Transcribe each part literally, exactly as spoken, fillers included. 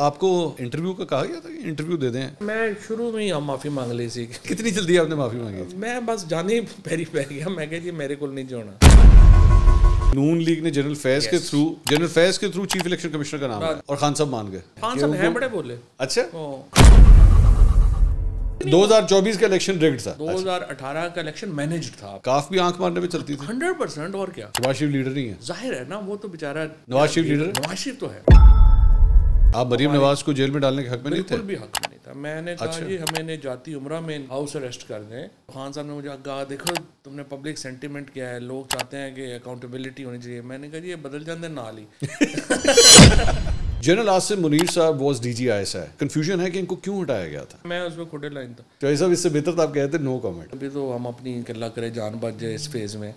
आपको इंटरव्यू का कहा गया था कि इंटरव्यू दे दें? मैं शुरू में ही हम माफ़ी मांग ली थी। कितनी जल्दी आपने माफ़ी मांगी? मैं बस जाने पैरी पै गया, मैं कह जी मेरे को नहीं जोड़ना। नून लीग ने जनरल फैज के थ्रू जनरल फैज के थ्रू चीफ इलेक्शन कमिश्नर का नाम और खान साहब मान गए। खान साहब हैं बड़े बोले। अच्छा, दो हजार चौबीस का इलेक्शन रिग्ड था, दो हजार अठारह का इलेक्शन मैनेज्ड था। काफ भी आंख मारने में चलती थी हंड्रेड परसेंट। और क्या, नवाज शरीफ लीडर नहीं है? जाहिर है ना, वो तो बेचारा नवाज शरीफ लीडर, नवाज शरीफ तो है। आप मरीम नवाज को जेल में डालने के हक में नहीं थे? भी हक में नहीं था। मैंने कहा अच्छा। जी हमें जाती उम्रा में हाउस अरेस्ट कर दें। खान साहब ने मुझे कहा देखो तुमने पब्लिक सेंटीमेंट क्या है, लोग चाहते हैं कि अकाउंटेबिलिटी होनी चाहिए। मैंने कहा जी ये बदल जाते ना ली। जनरल आसिम मुनीर साहब was DG I S I. Confusion है कि इनको क्यों हटाया गया था? मैं उसमें खुदे लाइन था चौधरी साहब, इससे बेहतर तो आप कहते नो कमेंट। अभी तो हम अपनी कल्ला करे जान बच जाए इस फेज में।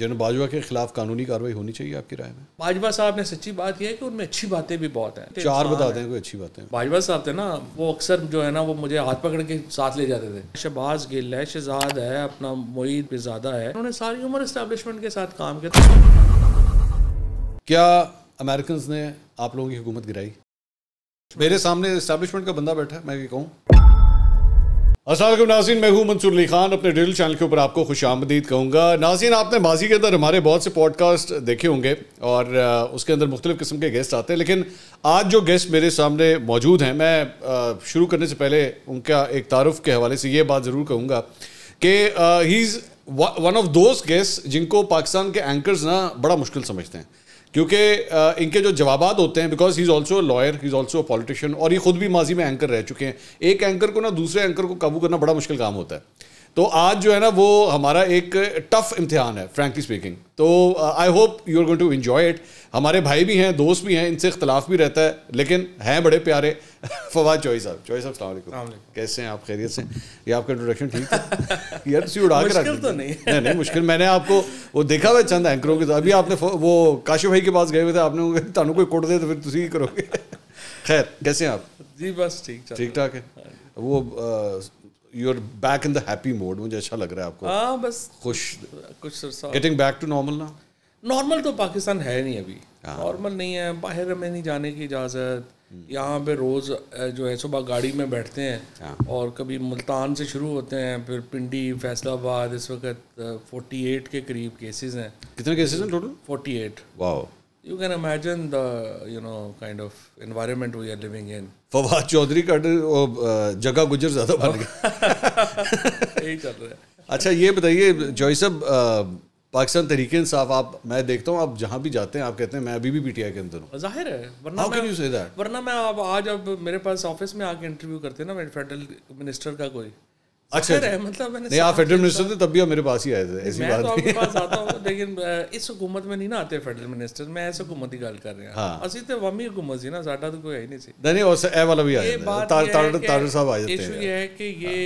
जनरल बाजवा के खिलाफ कानूनी कार्रवाई होनी चाहिए आपकी राय में? बाजवा साहब ने सच्ची बात यह है कि उनमें अच्छी बातें भी बहुत हैं। चार बता दें कोई अच्छी बातें। बाजवा साहब थे ना, वो अक्सर जो है ना वो मुझे हाथ पकड़ के साथ ले जाते थे। शहबाज गिल है, शहजाद है, अपना मोईद पिजादा है, उन्होंने सारी उम्र एस्टेब्लिशमेंट के साथ काम किया। क्या अमेरिकन ने आप लोगों की हुकूमत गिराई? मेरे सामने एस्टेब्लिशमेंट का बंदा बैठा है, मैं ये कहूँ। अस्सलाम वालेकुम नाज़रीन, मैं हूं मंसूर अली खान, अपने ड्रिल चैनल के ऊपर आपको खुश आमदीद कहूँगा। नाज़रीन, आपने माजी के अंदर हमारे बहुत से पॉडकास्ट देखे होंगे और उसके अंदर मुख्तलिफ़ किस्म के गेस्ट आते हैं, लेकिन आज जो गेस्ट मेरे सामने मौजूद हैं, मैं शुरू करने से पहले उनका एक तारुफ़ के हवाले से ये बात ज़रूर कहूँगा कि he is one of those guest जिनको पाकिस्तान के एंकर्स ना बड़ा मुश्किल समझते हैं, क्योंकि इनके जो जवाबात होते हैं, because he is also lawyer, he is also politician और ये ख़ुद भी माजी में एंकर रह चुके हैं। एक एंकर को ना दूसरे एंकर को काबू करना बड़ा मुश्किल काम होता है, तो आज जो है ना वो हमारा एक टफ़ इम्तिहान है फ्रैंकली स्पीकिंग। तो I hope you are going to enjoy it. हमारे भाई भी हैं, दोस्त भी हैं, इनसे इख्तलाफ भी रहता है, लेकिन हैं बड़े प्यारे। फवाद चौधरी साहब, चौधरी साहब अस्सलाम वालेकुम, कैसे हैं आप? खैरियत से? ये आपका इंट्रोडक्शन ठीक था यार, सी उड़ा के रख तो नहीं नहीं नहीं मुश्किल। मैंने आपको वो देखा हुआ चंद एंकरों के साथ, अभी आपने वो काशिफ भाई के पास गए हुए थे, आपने तानू कोई कोट दे तो फिर तुम ही करोगे। खैर, कैसे हैं आप? जी बस ठीक ठीक ठाक है। वो you are back in the happy mode, मुझे अच्छा लग रहा है आपको? हाँ बस खुश, कुछ गेटिंग बैक टू नॉर्मल ना। नॉर्मल तो पाकिस्तान है नहीं अभी, नॉर्मल नहीं है, बाहर में नहीं जाने की इजाज़त। यहाँ पे रोज़ जो है सुबह गाड़ी में बैठते हैं और कभी मुल्तान से शुरू होते हैं, फिर पिंडी, फैसलाबाद। इस वक्त अड़तालीस के करीब केसेस हैं। कितने केसेस हैं टोटल? अड़तालीस। Wow, you can imagine the you know kind of environment we are living in. Fawad Chaudhry का जगह गुजर ज़्यादा बन गया, यही चल रहा है। अच्छा ये बताइए जॉय साहब, पाकिस्तान तरीके इंसाफ, आप मैं देखता हूँ आप जहाँ भी जाते हैं आप कहते हैं मैं अभी भी पी टी आई के अंदर हूँ। जाहिर है, वरना मैं, वरना मैं आप आज अब मेरे पास ऑफिस में आके इंटरव्यू करते हैं ना मेरे फेडरल मिनिस्टर का कोई। अच्छा है, मतलब मैंने नहीं, आप फेडरल मिनिस्टर थे तब भी आप मेरे पास ही आए थे, ऐसी बात नहीं। मैं तो आपके पास आता हूँ लेकिन इस हुकूमत में नहीं ना आते फेडरल मिनिस्टर, मैं ऐसे हुकूमत की गल कर रहे हैं। असि तो अवामी हुकूमत सी ना, साडा तो कोई है ही नहीं सी। नहीं उस ए वाला भी आ जाता, तारड़ साहब आ जाते हैं। इशू ये है कि ये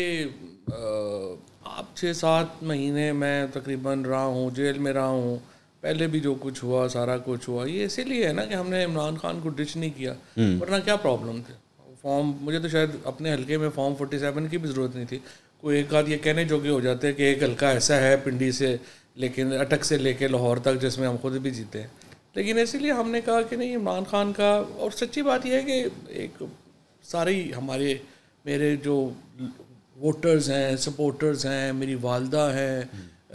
आप छः सात महीने मैं तकरीबन रहा हूँ जेल में, रहा हूँ पहले भी, जो कुछ हुआ सारा कुछ हुआ। ये इसीलिए है ना कि हमने इमरान खान को डिच नहीं किया, वरना क्या प्रॉब्लम थी। फॉर्म, मुझे तो शायद अपने हलके में फॉर्म फोर्टी सेवन की भी ज़रूरत नहीं थी। कोई एक आध ये कहने जोगे हो जाते हैं कि एक हलका ऐसा है पिंडी से लेकिन अटक से लेके लाहौर तक जिसमें हम खुद भी जीते हैं, लेकिन इसीलिए हमने कहा कि नहीं इमरान खान का। और सच्ची बात यह है कि एक सारी हमारे मेरे जो वोटर्स हैं, सपोर्टर्स हैं, मेरी वालदा हैं,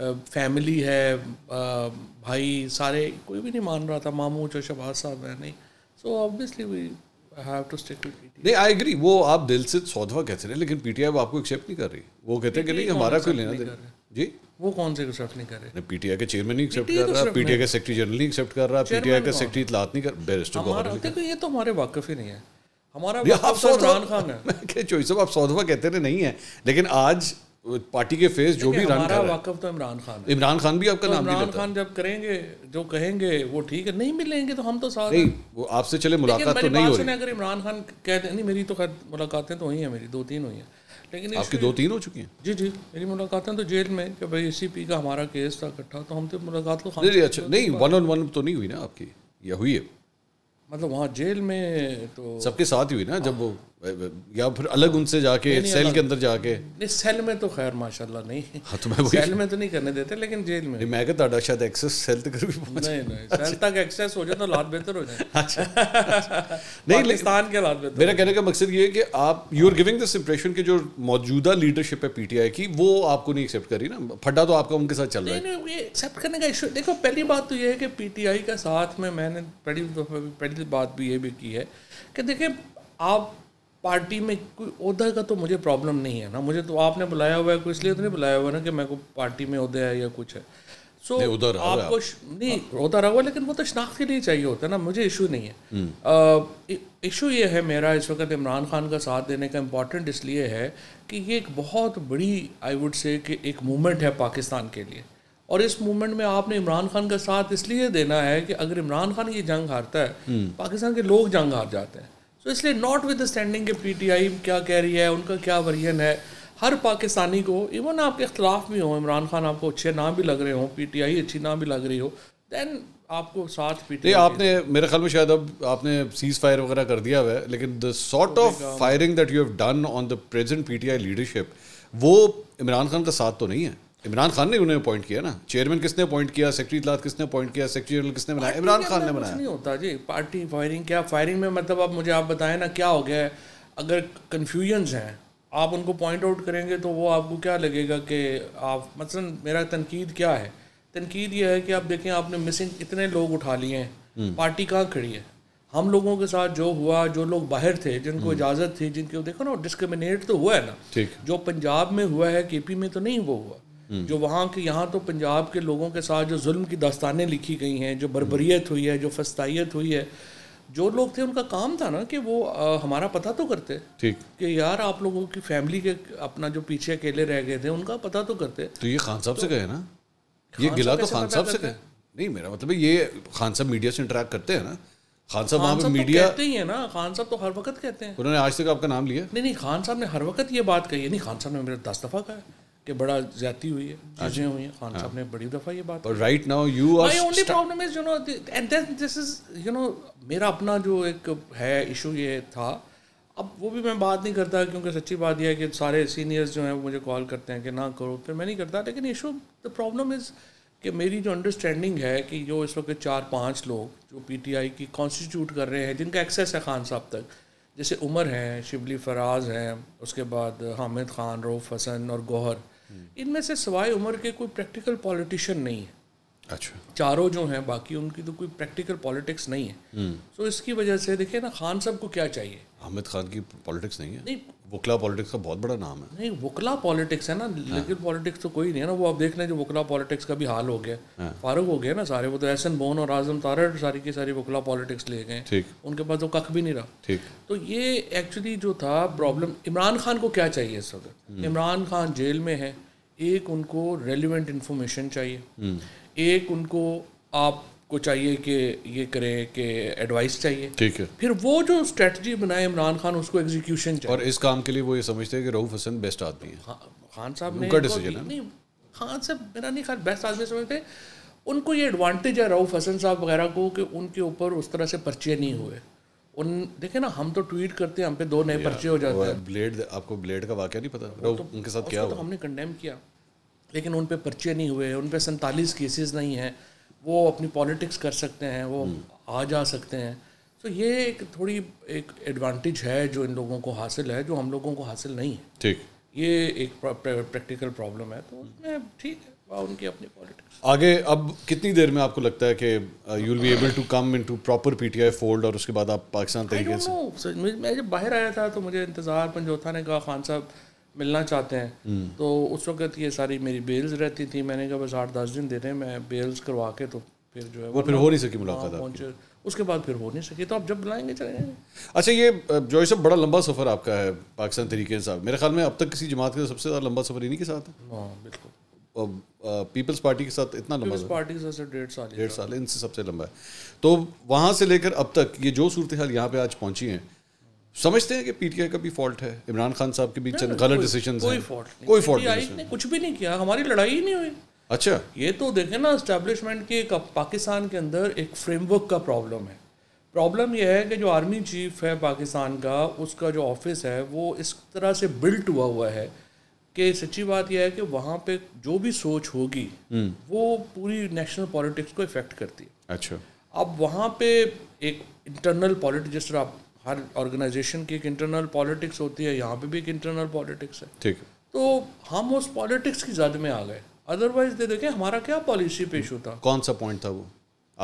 फैमिली है, भाई, सारे कोई भी नहीं मान रहा था। मामू जो शहबाज साहब हैं नहीं, so obviously we have to stick with P T I. नहीं, आई एग्री, वो आप दिल से सौधवा कहते हैं, लेकिन पी टी आई अब आपको एक्सेप्ट नहीं कर रही। वो कहते हैं कि नहीं हमारा कोई लेना देना जी, वो कौन से एक्सेप्ट नहीं कर रहे? पी टी आई के चेयरमैन नहीं एक्सेप्ट कर रहा, पी टी आई का सेक्रेटरी जनरल नहीं एक्सेप्ट कर रहा, पी टी आई का सेक्रेटरी इतलात नहीं कर, बैरिस्टर को। ये तो हमारे वाकफ़ ही नहीं है, हमारा आप खान है। चोइस आप सौधवा कहते थे नहीं है, लेकिन आज पार्टी के फेस जो भी हमारा वाकफ तो इमरान खान है। इमरान खान भी आपका तो नाम इमरान खान जब करेंगे जो कहेंगे वो ठीक है, नहीं मिलेंगे तो हम तो साथ नहीं, वो आपसे चले मुलाकात तो नहीं हो रही। अगर इमरान खान कहते नहीं, मेरी तो मुलाकातें तो हुई हैं, मेरी दो तीन हुई हैं, लेकिन आपकी दो तीन हो चुकी हैं। जी जी, मेरी मुलाकातें तो जेल में कि भाई ए सी पी का हमारा केस था इकट्ठा, तो हम तो मुलाकात को नहीं वन ऑन वन तो नहीं हुई ना आपकी, या हुई है? मतलब वहाँ जेल में तो सबके साथ हुई ना जब वो या फिर अलग उनसे जाके नहीं, नहीं, सेल के अंदर जाके नहीं, सेल में तो खैर माशाल्लाह नहीं हाँ, तो मैं सेल में तो नहीं करने देते लेकिन जेल में मैं कहता शायद एक्सेस सेल तक भी पहुंच नहीं नहीं सेल तक एक्सेस हो जाए तो हालात बेहतर हो जाए। अच्छा नहीं पाकिस्तान के हालात बेहतर। मेरा कहने का मकसद ये है कि आप you are giving this impression कि जो मौजूदा लीडरशिप है पीटीआई की वो आपको नहीं एक्सेप्ट करी ना, फड्डा तो आपका उनके साथ चल रहा है। एक्सेप्ट करने का इशू देखो पहली बात तो ये है कि पीटीआई का साथ में मैंने पहली पहली बात भी ये भी की है कि देखिए आप पार्टी में कोई ओहदा का तो मुझे प्रॉब्लम नहीं है ना, मुझे तो आपने बुलाया हुआ है कोई इसलिए तो नहीं बुलाया हुआ ना कि मैं को पार्टी में ओहदा है या कुछ है। सो so, आपको नहीं ओहदा रहा हुआ लेकिन वो तो शनाख्त के लिए चाहिए होता है ना, मुझे इशू नहीं है। इशू ये है मेरा इस वक्त इमरान खान का साथ देने का इम्पॉर्टेंट इसलिए है कि ये एक बहुत बड़ी आई वुड से कि एक मूवमेंट है पाकिस्तान के लिए और इस मूवमेंट में आपने इमरान खान का साथ इसलिए देना है कि अगर इमरान खान ये जंग हारता है पाकिस्तान के लोग जंग हार जाते हैं। तो इसलिए नॉट विद स्टैंडिंग के पीटीआई क्या कह रही है, उनका क्या वर्जन है, हर पाकिस्तानी को इवन आपके खिलाफ भी हो, इमरान खान आपको अच्छे ना भी लग रहे हो, पीटीआई अच्छी ना भी लग रही हो, देन आपको साथ पीटीआई आपने मेरे ख्याल में शायद अब आपने सीज फायर वगैरह कर दिया हुआ है लेकिन the sort of firing that you have done on the present PTI leadership वो इमरान खान का साथ तो नहीं है। इमरान खान ने उन्हें अपॉइंट किया ना, चेयरमैन किसने अपॉइंट किया, सेक्रेटरी इत्तलात किसने अपॉइंट किया, सेक्रेटरी जनरल किसने बनाया, इमरान खान ने बनाया। नहीं होता जी पार्टी फायरिंग, क्या फायरिंग में मतलब आप मुझे आप बताएं ना क्या हो गया है। अगर कन्फ्यूजन्स हैं आप उनको पॉइंट आउट करेंगे तो वो आपको क्या लगेगा कि आप मसलन मेरा तनकीद क्या है, तनकीद ये है कि आप देखें आपने मिसिंग इतने लोग उठा लिए हैं, पार्टी कहाँ खड़ी है, हम लोगों के साथ जो हुआ, जो लोग बाहर थे जिनको इजाज़त थी, जिनके देखो ना डिस्क्रिमिनेट तो हुआ है ना, जो पंजाब में हुआ है के पी में तो नहीं वो हुआ जो वहाँ के, यहाँ तो पंजाब के लोगों के साथ जो जुल्म की दास्तानें लिखी गई हैं, जो बर्बरियत हुई है, जो फस्तायत हुई है, जो लोग थे उनका काम था ना कि वो आ, हमारा पता तो करते ठीक कि यार आप लोगों की फैमिली के अपना जो पीछे अकेले रह गए थे उनका पता तो करते। तो ये खान साहब तो, से गए ना ये गिला तो खान साहब से गए नहीं, मेरा मतलब ये खान साहब मीडिया से इंटरेक्ट करते हैं ना, खान साहब वहाँ पे मीडिया कहते ही है ना, खान साहब तो हर वक्त कहते हैं, उन्होंने आज तक आपका नाम लिया नहीं नहीं खान साहब ने हर वक्त ये बात कही है, नहीं खान साहब ने मेरा दस दफ़ा कहा है कि बड़ा ज्यादती हुई है, चीज़ें हुई हैं, खान साहब ने बड़ी दफ़ा ये बात। और right now you are my only problem is you know and then this is you know मेरा अपना जो एक है इशू ये था, अब वो भी मैं बात नहीं करता क्योंकि सच्ची बात यह है कि सारे सीनियर्स जो हैं वो मुझे कॉल करते हैं कि ना करो, फिर मैं नहीं करता। लेकिन इशू द प्रॉब्लम इज़ कि मेरी जो अंडरस्टैंडिंग है कि जो इस वक्त चार पाँच लोग जो पी टी आई की कॉन्स्टिट्यूट कर रहे हैं जिनका एक्सेस है खान साहब तक, जैसे उमर हैं, शिबली फराज हैं, उसके बाद हामिद खान, रऊफ हसन और गौहर, इनमें से सवाए उम्र के कोई प्रैक्टिकल पॉलिटिशियन नहीं है। अच्छा चारों जो हैं बाकी उनकी तो कोई प्रैक्टिकल पॉलिटिक्स नहीं है। सो so, इसकी वजह से देखिए ना खान साहब को क्या चाहिए, हामिद खान की पॉलिटिक्स नहीं है, नहीं वकला पॉलिटिक्स का बहुत बड़ा नाम है, नहीं वकला पॉलिटिक्स है ना लेकिन पॉलिटिक्स तो कोई नहीं है ना। वो आप देख लें जो वकला पॉलिटिक्स का भी हाल हो गया, फारूक हो गया ना सारे, वो तो एहसन बोन और आजम तारड़ सारी की सारी वकला पॉलिटिक्स ले गए, उनके पास तो कख भी नहीं रहा। ठीक तो ये एक्चुअली जो था प्रॉब्लम, इमरान खान को क्या चाहिए इस वक्त, इमरान खान जेल में है, एक उनको रेलिवेंट इन्फॉर्मेशन चाहिए, एक उनको आपको चाहिए कि ये करें कि एडवाइस चाहिए, ठीक है, फिर वो जो स्ट्रेटजी बनाए इमरान खान उसको एग्जीक्यूशन चाहिए। और इस काम के लिए वो ये समझते हैं कि रऊफ हसन बेस्ट आदमी है, खा, खान साहब ने डिसीजन नहीं, खान साहब मेरा नहीं ख्याल बेस्ट आदमी समझते, उनको ये एडवांटेज है रऊफ हसन साहब वगैरह को कि उनके ऊपर उस तरह से पर्चे नहीं हुए। उन देखे ना हम तो ट्वीट करते हैं, हम पे दो नए पर्चे हो जाते हैं। ब्लेड आपको ब्लेड का वाकया नहीं पता उनके साथ क्या हुआ, हमने कंडेम किया लेकिन उन पे पर्चे नहीं हुए, उन पे सैंतालीस केसेस नहीं हैं, वो अपनी पॉलिटिक्स कर सकते हैं, वो आ जा सकते हैं। तो ये एक थोड़ी एक एडवांटेज है जो इन लोगों को हासिल है, जो हम लोगों को हासिल नहीं है। ठीक ये एक प्रैक्टिकल प्रॉब्लम है तो उसमें ठीक है उनकी अपनी पॉलिटिक्स। आगे अब कितनी देर में आपको लगता है कि you will be able to come into proper PTI fold और उसके बाद आप पाकिस्तान तरीके से? मैं जब बाहर आया था तो मुझे इंतज़ार पंजोथा ने कहा खान साहब मिलना चाहते हैं, तो उस वक्त ये सारी मेरी बेल्स रहती थी, मैंने कहा बस आठ दस दिन दे रहे हैं, मैं बेल्स करवा के तो फिर जो है वो फिर हो नहीं सकी मुलाकात, उसके बाद फिर हो नहीं सकी, तो आप जब बुलाएंगे चले जाएंगे। अच्छा ये जो सब बड़ा लंबा सफ़र आपका है पाकिस्तान तरीके साहब, मेरे ख्याल में अब तक किसी जमात के सबसे ज़्यादा लंबा सफ़र इन्हीं के साथ है। हाँ बिल्कुल, पीपल्स पार्टी के साथ इतना लंबा, पीपल्स पार्टी के साथ डेढ़ साल डेढ़ साल इनसे सबसे लंबा है। तो वहाँ से लेकर अब तक ये जो सूरत हाल यहाँ पे आज पहुँची है, समझते हैं कि पीटीआई का भी फॉल्ट है, इमरान खान साहब के भी चंद गलत डिसीजंस हैं, कोई फॉल्ट कोई फॉल्ट कुछ भी नहीं किया, हमारी लड़ाई ही नहीं हुई। अच्छा ये तो देखें ना एस्टैब्लिशमेंट के पाकिस्तान के अंदर एक फ्रेमवर्क का प्रॉब्लम है, प्रॉब्लम यह है कि जो आर्मी चीफ है पाकिस्तान का, उसका जो ऑफिस है वो इस तरह से बिल्ट हुआ हुआ है कि सच्ची बात यह है कि वहाँ पे जो भी सोच होगी वो पूरी नेशनल पॉलिटिक्स को इफ़ेक्ट करती है। अच्छा, अब वहाँ पे एक इंटरनल पॉलिटिक्स, जिस तरह हर ऑर्गेनाइजेशन की एक इंटरनल पॉलिटिक्स होती है, यहाँ पे भी एक इंटरनल पॉलिटिक्स है। ठीक है, तो हम उस पॉलिटिक्स की जद में आ गए। अदरवाइज दे देखें हमारा क्या पॉलिसी पेश होता। कौन सा पॉइंट था वो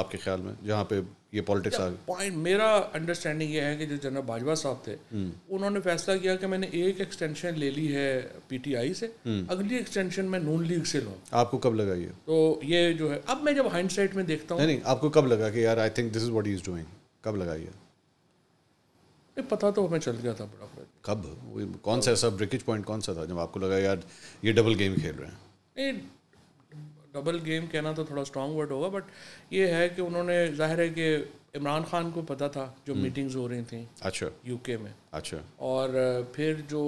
आपके ख्याल में जहाँ पे ये पॉलिटिक्स आ गई? पॉइंट मेरा अंडरस्टैंडिंग ये है कि जो जनरल बाजवा साहब थे उन्होंने फैसला किया कि मैंने एक एक्सटेंशन ले ली है पीटीआई से, अगली एक्सटेंशन मैं नून लीग से लूँ। आपको कब लगा ये? तो ये जो है अब मैं जब हाइंडसाइट में देखता हूँ। नहीं, आपको कब लगा कि यार I think this is what he is doing? कब लगा ये? पता तो हमें चल गया था बड़ा। कब? कौन सा ऐसा ब्रेकेज पॉइंट कौन सा था जब आपको लगा यार ये डबल गेम खेल रहे हैं? नहीं, डबल गेम कहना तो थोड़ा स्ट्रॉन्ग वर्ड होगा, बट ये है कि उन्होंने, जाहिर है कि इमरान खान को पता था जो मीटिंग्स हो रही थी। अच्छा, यूके में। अच्छा, और फिर जो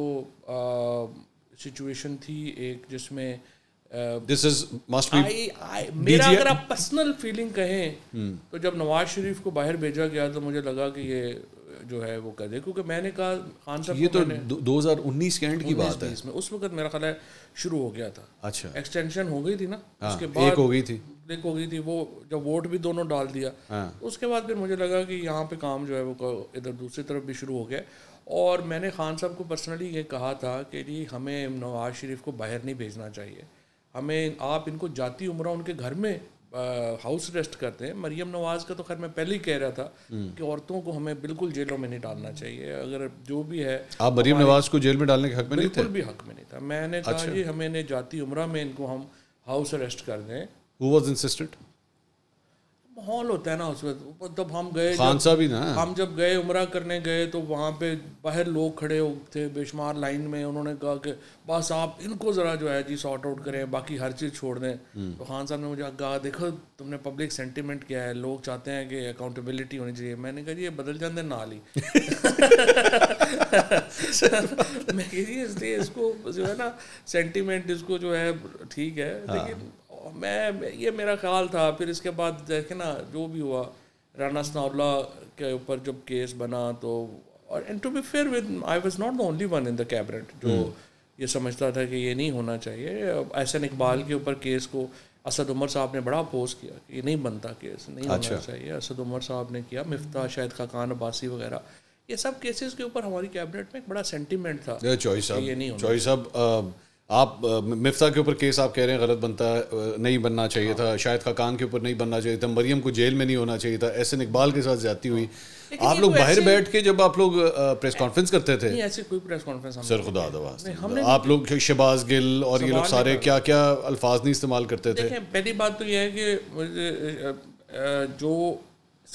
सिचुएशन थी एक जिसमें दिस इज मस्ट बी, मेरा अगर आप पर्सनल फीलिंग कहें तो जब नवाज शरीफ को बाहर भेजा गया तो मुझे लगा कि ये जो है वो कर दे, क्योंकि मैंने कहा खान साहब ये तो दो हज़ार उन्नीस के एंड की बात है इसमें, उस वक्त मेरा ख्याल है शुरू हो गया था। अच्छा, एक्सटेंशन हो गई थी ना। हाँ, उसके बाद एक हो गई थी एक हो गई थी वो जब वोट भी दोनों डाल दिया। हाँ, उसके बाद फिर मुझे लगा कि यहाँ पे काम जो है वो इधर दूसरी तरफ भी शुरू हो गया। और मैंने खान साहब को पर्सनली ये कहा था कि जी हमें नवाज शरीफ को बाहर नहीं भेजना चाहिए, हमें आप इनको जाती उम्र उनके घर में हाउस अरेस्ट करते हैं। मरियम नवाज़ का तो खैर मैं पहले ही कह रहा था कि औरतों को हमें बिल्कुल जेलों में नहीं डालना चाहिए, अगर जो भी है। आप मरियम नवाज़ को जेल में डालने के हक में नहीं थे? बिल्कुल भी हक में नहीं था। मैंने कहा अच्छा, जी हमें जाती उम्रा में इनको हम हाउस अरेस्ट कर दें। Who was insistent? माहौल होता है ना उस वक्त, जब हम गए खान साहब ही ना, हम जब गए उम्रा करने गए तो वहाँ पे बाहर लोग खड़े थे बेशुमार लाइन में। उन्होंने कहा कि बस आप इनको ज़रा जो है जी सॉर्ट आउट करें, बाकी हर चीज़ छोड़ दें। तो खान साहब ने मुझे कहा देखो तुमने पब्लिक सेंटिमेंट क्या है, लोग चाहते हैं कि अकाउंटेबिलिटी होनी चाहिए। मैंने कहा जी ये बदल जाते ना ली मैं कह रही इसलिए इसको जो है ना सेंटिमेंट इसको जो है ठीक है, लेकिन मैं ये मेरा ख्याल था। फिर इसके बाद देखे ना जो भी हुआ, राना सनाउल्ला के ऊपर जब केस बना तो, और and to be fair with I was not the only one in the cabinet जो ये समझता था कि ये नहीं होना चाहिए। एहसन इकबाल के ऊपर केस को असद उमर साहब ने बड़ा अपोज किया कि ये नहीं बनता केस, नहीं होना अच्छा। चाहिए, असद उमर साहब ने किया। मिफ्ता शाहिद खाकान अब्बासी वगैरह ये सब केसेस के ऊपर हमारी कैबिनेट में एक बड़ा सेंटिमेंट था। चॉइस ये नहीं होना। आप मिफ्ता के ऊपर केस आप कह रहे हैं गलत बनता है, नहीं बनना चाहिए। हाँ, था शाहिद खाकान के ऊपर नहीं बनना चाहिए था, मरियम को जेल में नहीं होना चाहिए था, एहसन इकबाल के साथ ज्यादती हुई। आप लोग बाहर बैठ के जब आप लोग प्रेस कॉन्फ्रेंस करते थे, नहीं ऐसी कोई प्रेस कॉन्फ्रेंस सर खुदा दवाज़ आप लोग शहबाज गिल और ये लोग सारे क्या क्या अल्फाज नहीं इस्तेमाल करते थे। पहली बात तो यह है कि जो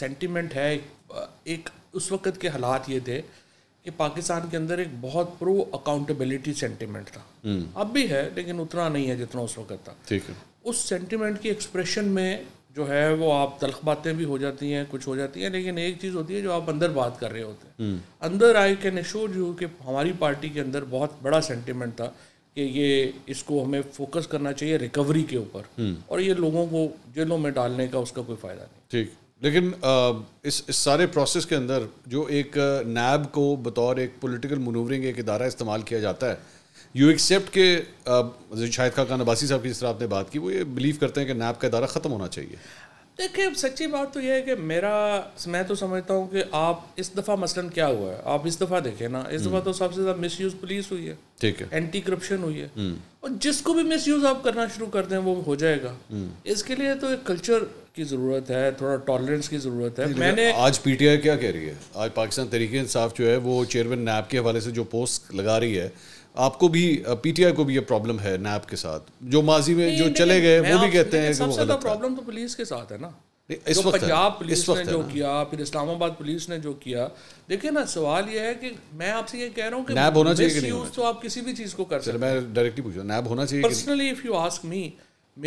सेंटिमेंट है एक उस वक्त के हालात ये थे कि पाकिस्तान के अंदर एक बहुत प्रो अकाउंटेबिलिटी सेंटिमेंट था, अब भी है लेकिन उतना नहीं है जितना उस वक्त था। ठीक है, उस सेंटिमेंट की एक्सप्रेशन में जो है वो आप तल्ख बातें भी हो जाती हैं, कुछ हो जाती हैं, लेकिन एक चीज़ होती है जो आप अंदर बात कर रहे होते हैं। अंदर आई कैन एश्योर यू कि हमारी पार्टी के अंदर बहुत बड़ा सेंटिमेंट था कि ये इसको हमें फोकस करना चाहिए रिकवरी के ऊपर, और ये लोगों को जेलों में डालने का उसका कोई फ़ायदा नहीं। ठीक, लेकिन इस इस सारे प्रोसेस के अंदर जो एक नैब को बतौर एक पॉलिटिकल मनूवरिंग एक इदारा इस्तेमाल किया जाता है, यू एक्सेप्ट के शाहिद खाकान अब्बासी साहब की जिस तरह आपने बात की, वो ये बिलीव करते हैं कि नैब का इदारा ख़त्म होना चाहिए? देखिए सच्ची बात तो यह है कि मेरा मैं तो समझता हूँ कि आप इस दफ़ा मसलन क्या हुआ है, आप इस दफ़ा देखें ना, इस दफ़ा तो सबसे ज़्यादा मिसयूज़ पुलिस हुई है। ठीक है, एंटी करप्शन हुई है, और जिसको भी मिसयूज़ आप करना शुरू कर दें वो हो जाएगा। इसके लिए तो एक कल्चर की ज़रूरत है, थोड़ा टॉलरेंस की ज़रूरत है। मैंने आज पीटीआई क्या कह रही है, आज पाकिस्तान तहरीक इंसाफ जो है वो चेयरमैन नैब के हवाले से जो पोस्ट लगा रही है, आपको भी पीटीआई को भी ये प्रॉब्लम है नैब के साथ, जो माजी में जो चले गए वो भी कहते हैं कि सबसे ज़्यादा प्रॉब्लम तो पुलिस के साथ है ना। इस वक्त पंजाब पुलिस ने जो किया, फिर इस्लामाबाद पुलिस ने जो किया, देखिए ना सवाल ये है कि मैं आपसे ये कह रहा हूँ कि नैब होना चाहिए कि नहीं होना? तो आप किसी भी चीज़ को कर सकते हैं। मैं डायरेक्टली पूछ रहा हूँ नैब होना चाहिए? Personally if you ask me,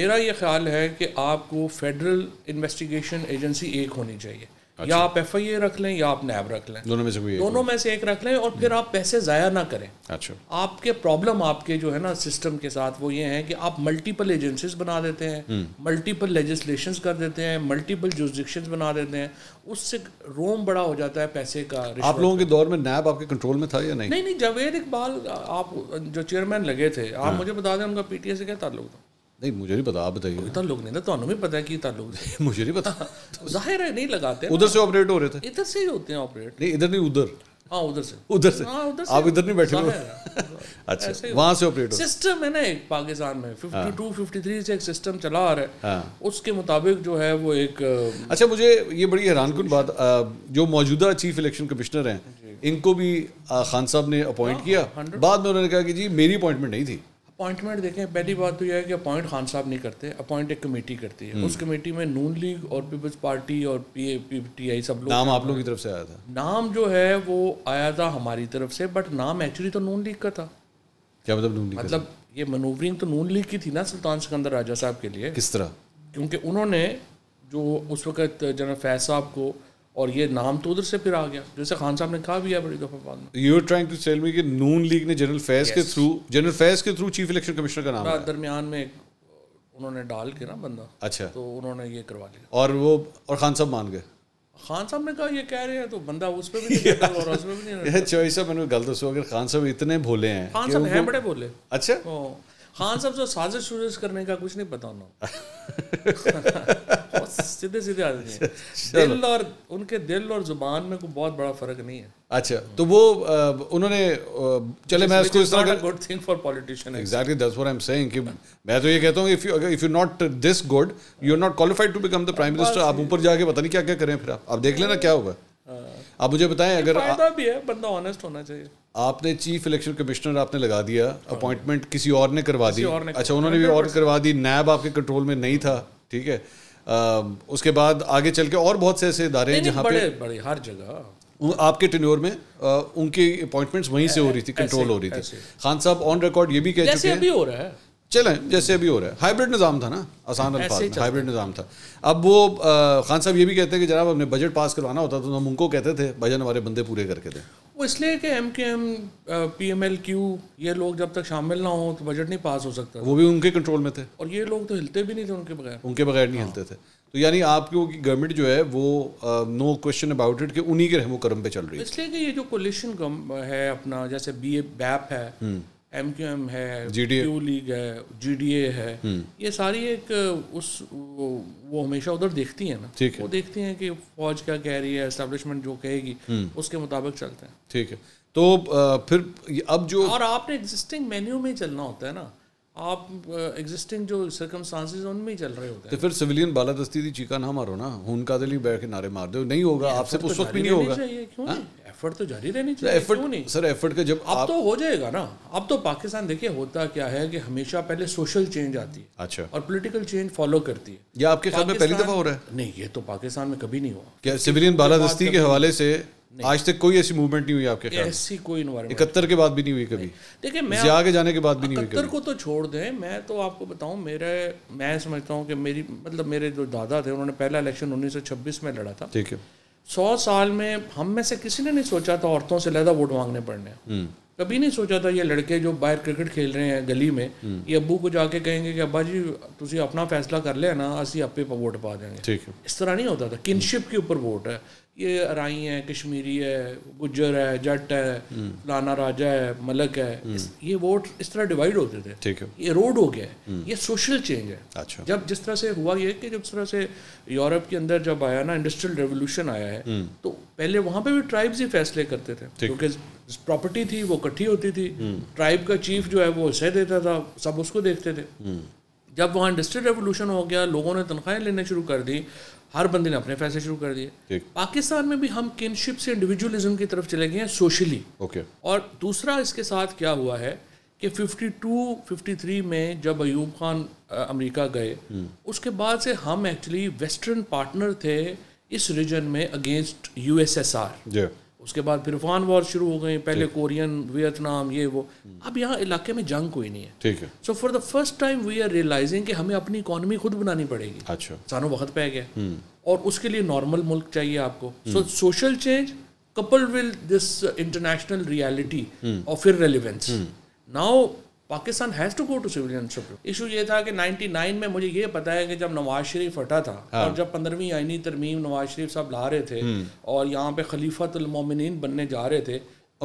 मेरा ये ख्याल है कि आपको फेडरल इन्वेस्टिगेशन एजेंसी एक होनी चाहिए। या आप एफ आई ए रख लें या आप नैब रख लें, दोनों में से कोई दोनों में से एक रख लें और फिर आप पैसे ज़ाया ना करें। अच्छा, आपके प्रॉब्लम आपके जो है ना सिस्टम के साथ वो ये है कि आप मल्टीपल एजेंसीज बना देते हैं, मल्टीपल लेजिस्लेशंस कर देते हैं, मल्टीपल जुरिसडिक्शंस बना देते हैं, उससे रोम बड़ा हो जाता है पैसे का। आप लोगों के दौर में नैब आपके कंट्रोल में था या नहीं? नहीं नहीं, जावेद इकबाल आप जो चेयरमैन लगे थे, आप मुझे बता दें उनका पीटीए से क्या ताल्लुक था? नहीं मुझे नहीं पता, आप बताइए। ताल्लुक नहीं था, तुम्हें भी पता है कि ताल्लुक है? मुझे नहीं पता, जाहिर है नहीं लगाते। उधर से ऑपरेट हो रहे थे? इधर से ही होते हैं ऑपरेट। नहीं इधर नहीं, उधर। हाँ उधर से, उधर से, आप इधर नहीं बैठे हो। अच्छा, वहाँ से ऑपरेट हो। सिस्टम है ना एक पाकिस्तान में बावन, तिरेपन से एक सिस्टम चला आ रहा है, उसके मुताबिक जो है वो एक। अच्छा, मुझे ये बड़ी हैरानकुन बात, जो मौजूदा चीफ इलेक्शन कमिश्नर हैं इनको भी खान साहब ने अपॉइंट किया, बाद में उन्होंने कहा कि जी मेरी अपॉइंटमेंट नहीं थी। अपॉइंटमेंट देखें, पहली बात तो यह है कि अपॉइंट खान साहब नहीं करते, अपॉइंट एक कमेटी करती है। उस कमेटी में नून लीग और पीपल्स पार्टी और पी पी टी आई सब लोग। नाम आप लोगों की तरफ से आया था? नाम जो है वो आया था हमारी तरफ से, बट नाम एक्चुअली तो नून लीग का था। क्या मतलब नून लीग? मतलब ये मनूवरिंग तो नून लीग की थी ना सुल्तान सिकंदर राजा साहब के लिए। किस तरह? क्योंकि उन्होंने जो उस वक्त जनरल फैज साहब को, और ये नाम तो उधर से फिर आ गया, जैसे खान साहब ने कहा भी है बड़ी दफा बाद में। You are trying to tell me कि नून लीग ने जनरल फैज yes. के थ्रू जनरल फैज के थ्रू चीफ इलेक्शन कमिश्नर का नाम दरमियान में उन्होंने डाल के ना बंदा। अच्छा, तो उन्होंने ये करवा लिया और वो और खान साहब मान गए। खान साहब ने कहा ये कह रहे हैं तो बंदा उस पे भी नहीं और उस पे भी नहीं। चॉइस साहब मैंने गलत दसो, अगर खान साहब इतने भोले हैं। खान साहब हैं बड़े भोले। अच्छा, खान साहब जो साजिश सूजिश करने का कुछ नहीं पता उन्होंने, सीधे सीधे आदमी है। दिल और उनके दिल और जुबान में कोई बहुत बड़ा फर्क नहीं है। अच्छा, तो वो आ, उन्होंने आ, चले मैं इसको इस तरह good thing for politician. Exactly that's what I am saying कि मैं तो ये कहता हूँ if you if you not this good you are not qualified to become the prime minister. आप ऊपर जाके पता नहीं क्या क्या करें, फिर आप आप देख लेना क्या होगा। आप मुझे बताएं, अगर फायदा भी है, बंदा ऑनेस्ट होना चाहिए। आपने चीफ इलेक्शन कमिश्नर आपने लगा दिया, अपॉइंटमेंट किसी और ने करवा दी। अच्छा, उन्होंने भी और करवा दी, नैब आपके कंट्रोल में नहीं था, ठीक है। आ, उसके बाद आगे चल के और बहुत से ऐसे इदारे हैं जहाँ पे बड़े हर जगह आपके टेन्योर में आ, उनकी अपॉइंटमेंट्स वहीं से हो रही थी, कंट्रोल हो रही थी। खान साहब ऑन रिकॉर्ड ये भी कह चुके हैं, चले जैसे अभी हो रहा है, हाइब्रिड निज़ाम था ना, आसान अल्फाज हाइब्रिड निज़ाम था। अब वो खान साहब ये भी कहते हैं कि जनाब हमने बजट पास करवाना होता तो हम उनको कहते थे भाईजान हमारे बंदे पूरे करके दें। वो इसलिए कि M K M P M L Q ये लोग जब तक शामिल ना हों तो बजट नहीं पास हो सकता। वो भी उनके कंट्रोल में थे और ये लोग तो हिलते भी नहीं थे उनके बगैर, उनके बगैर नहीं हिलते थे। तो यानी आपकी गवर्नमेंट जो है वो नो क्वेश्चन अबाउट इट कि उन्हीं के रहमो करम पे चल रही है। इसलिए कि ये जो कोलिशन है अपना, जैसे बी ए बैप है, एम क्यू एम है, क्यू लीग है, जी डी ए है, ये सारी एक उस वो, वो हमेशा उधर देखती है ना, है। वो देखती हैं कि फौज क्या कह रही है, एस्टेब्लिशमेंट जो कहेगी उसके मुताबिक चलते हैं। ठीक है, तो फिर अब जो और आपने एग्जिस्टिंग मेन्यू में चलना होता है ना, आप एग्जिस्टिंग जो सर्कमस्टांसेस उनमें ही चल रहे होते हैं। तो फिर सिविलियन बालादस्ती थी चीका ना मारो ना, हुन का दिल ही बैठ के नारे मार दो, नहीं होगा आपसे उस वक्त भी नहीं होगा। एफर्ट तो जारी रहनी चाहिए, एफर्ट नहीं सर, एफर्ट का जब अब तो हो जाएगा ना। अब तो पाकिस्तान देखिए होता क्या है कि हमेशा पहले सोशल चेंज आती है, अच्छा, और पॉलिटिकल चेंज फॉलो करती है। या आपके ख्याल में पहली दफा हो रहा है? नहीं, ये तो पाकिस्तान में कभी नहीं हुआ। क्या सिविलियन बालादस्ती के हवाले से आज तक कोई ऐसी मूवमेंट नहीं हुई आपके ख्याल? ऐसी कोई इन्वायरमेंट इकहत्तर के बाद भी नहीं हुई कभी। देखिए मैं जिया के जाने के बाद भी नहीं हुई कभी। इकहत्तर को तो छोड़ दें, मैं तो आपको बताऊं, मेरे मैं समझता हूं कि मेरी मतलब मेरे जो दादा थे उन्होंने पहला इलेक्शन उन्नीस सौ छब्बीस में लड़ा था, ठीक है। सौ साल में हम में से किसी ने नहीं सोचा था औरतों से लहदा वोट मांगने पड़ने, कभी नहीं सोचा था। ये लड़के जो बाहर क्रिकेट खेल रहे हैं गली में, ये अबू को जाके कहेंगे कि अब्बा जी तुसी अपना फैसला कर लेना, असं आपे वोट पा देंगे। इस तरह नहीं होता था। किनशिप के ऊपर वोट है, ये अराई है, कश्मीरी है, गुज्जर है, जट है, लाना राजा है, मलक है, इस, ये वोट इस तरह डिवाइड होते थे। ठीक है, ये रोड हो गया है, ये सोशल चेंज है। अच्छा, जब जिस तरह से हुआ ये कि जब तरह से यूरोप के अंदर जब आया ना इंडस्ट्रियल रेवोल्यूशन आया है, तो पहले वहाँ पे भी ट्राइब्स ही फैसले करते थे, क्योंकि प्रॉपर्टी थी वो इकट्ठी होती थी, ट्राइब का चीफ जो है वो हिस्सा देता था, सब उसको देखते थे। जब वहाँ इंडस्ट्रियल रेवोल्यूशन हो गया, लोगों ने तनख्वाहें लेने शुरू कर दी, हर बंदे ने अपने फैसले शुरू कर दिए। पाकिस्तान में भी हम किनशिप से इंडिविजुअलिज्म की तरफ चले गए हैं सोशली। ओके, और दूसरा इसके साथ क्या हुआ है कि बावन, तिरेपन में जब अयूब खान अमेरिका गए, उसके बाद से हम एक्चुअली वेस्टर्न पार्टनर थे इस रीजन में against U S S R. उसके बाद फिर अफगान वॉर शुरू हो गई, पहले कोरियन, वियतनाम, ये वो। अब यहाँ इलाके में जंग कोई नहीं है, ठीक है। So for the first time we are realising कि हमें अपनी इकोनॉमी खुद बनानी पड़ेगी। अच्छा, सानों वक्त पे गया और उसके लिए नॉर्मल मुल्क चाहिए आपको। So social change couple with this international reality और फिर relevance. Now Pakistan has to go to civilian support. Issue ये था कि नाइन्टी नाइन में मुझे ये पता है कि जब नवाज शरीफ हटा था, हाँ। और जब पंद्रहवीं आइनी तरमीम नवाज शरीफ साहब ला रहे थे और यहाँ पे खलीफतुल मोमिनीन बनने जा रहे थे,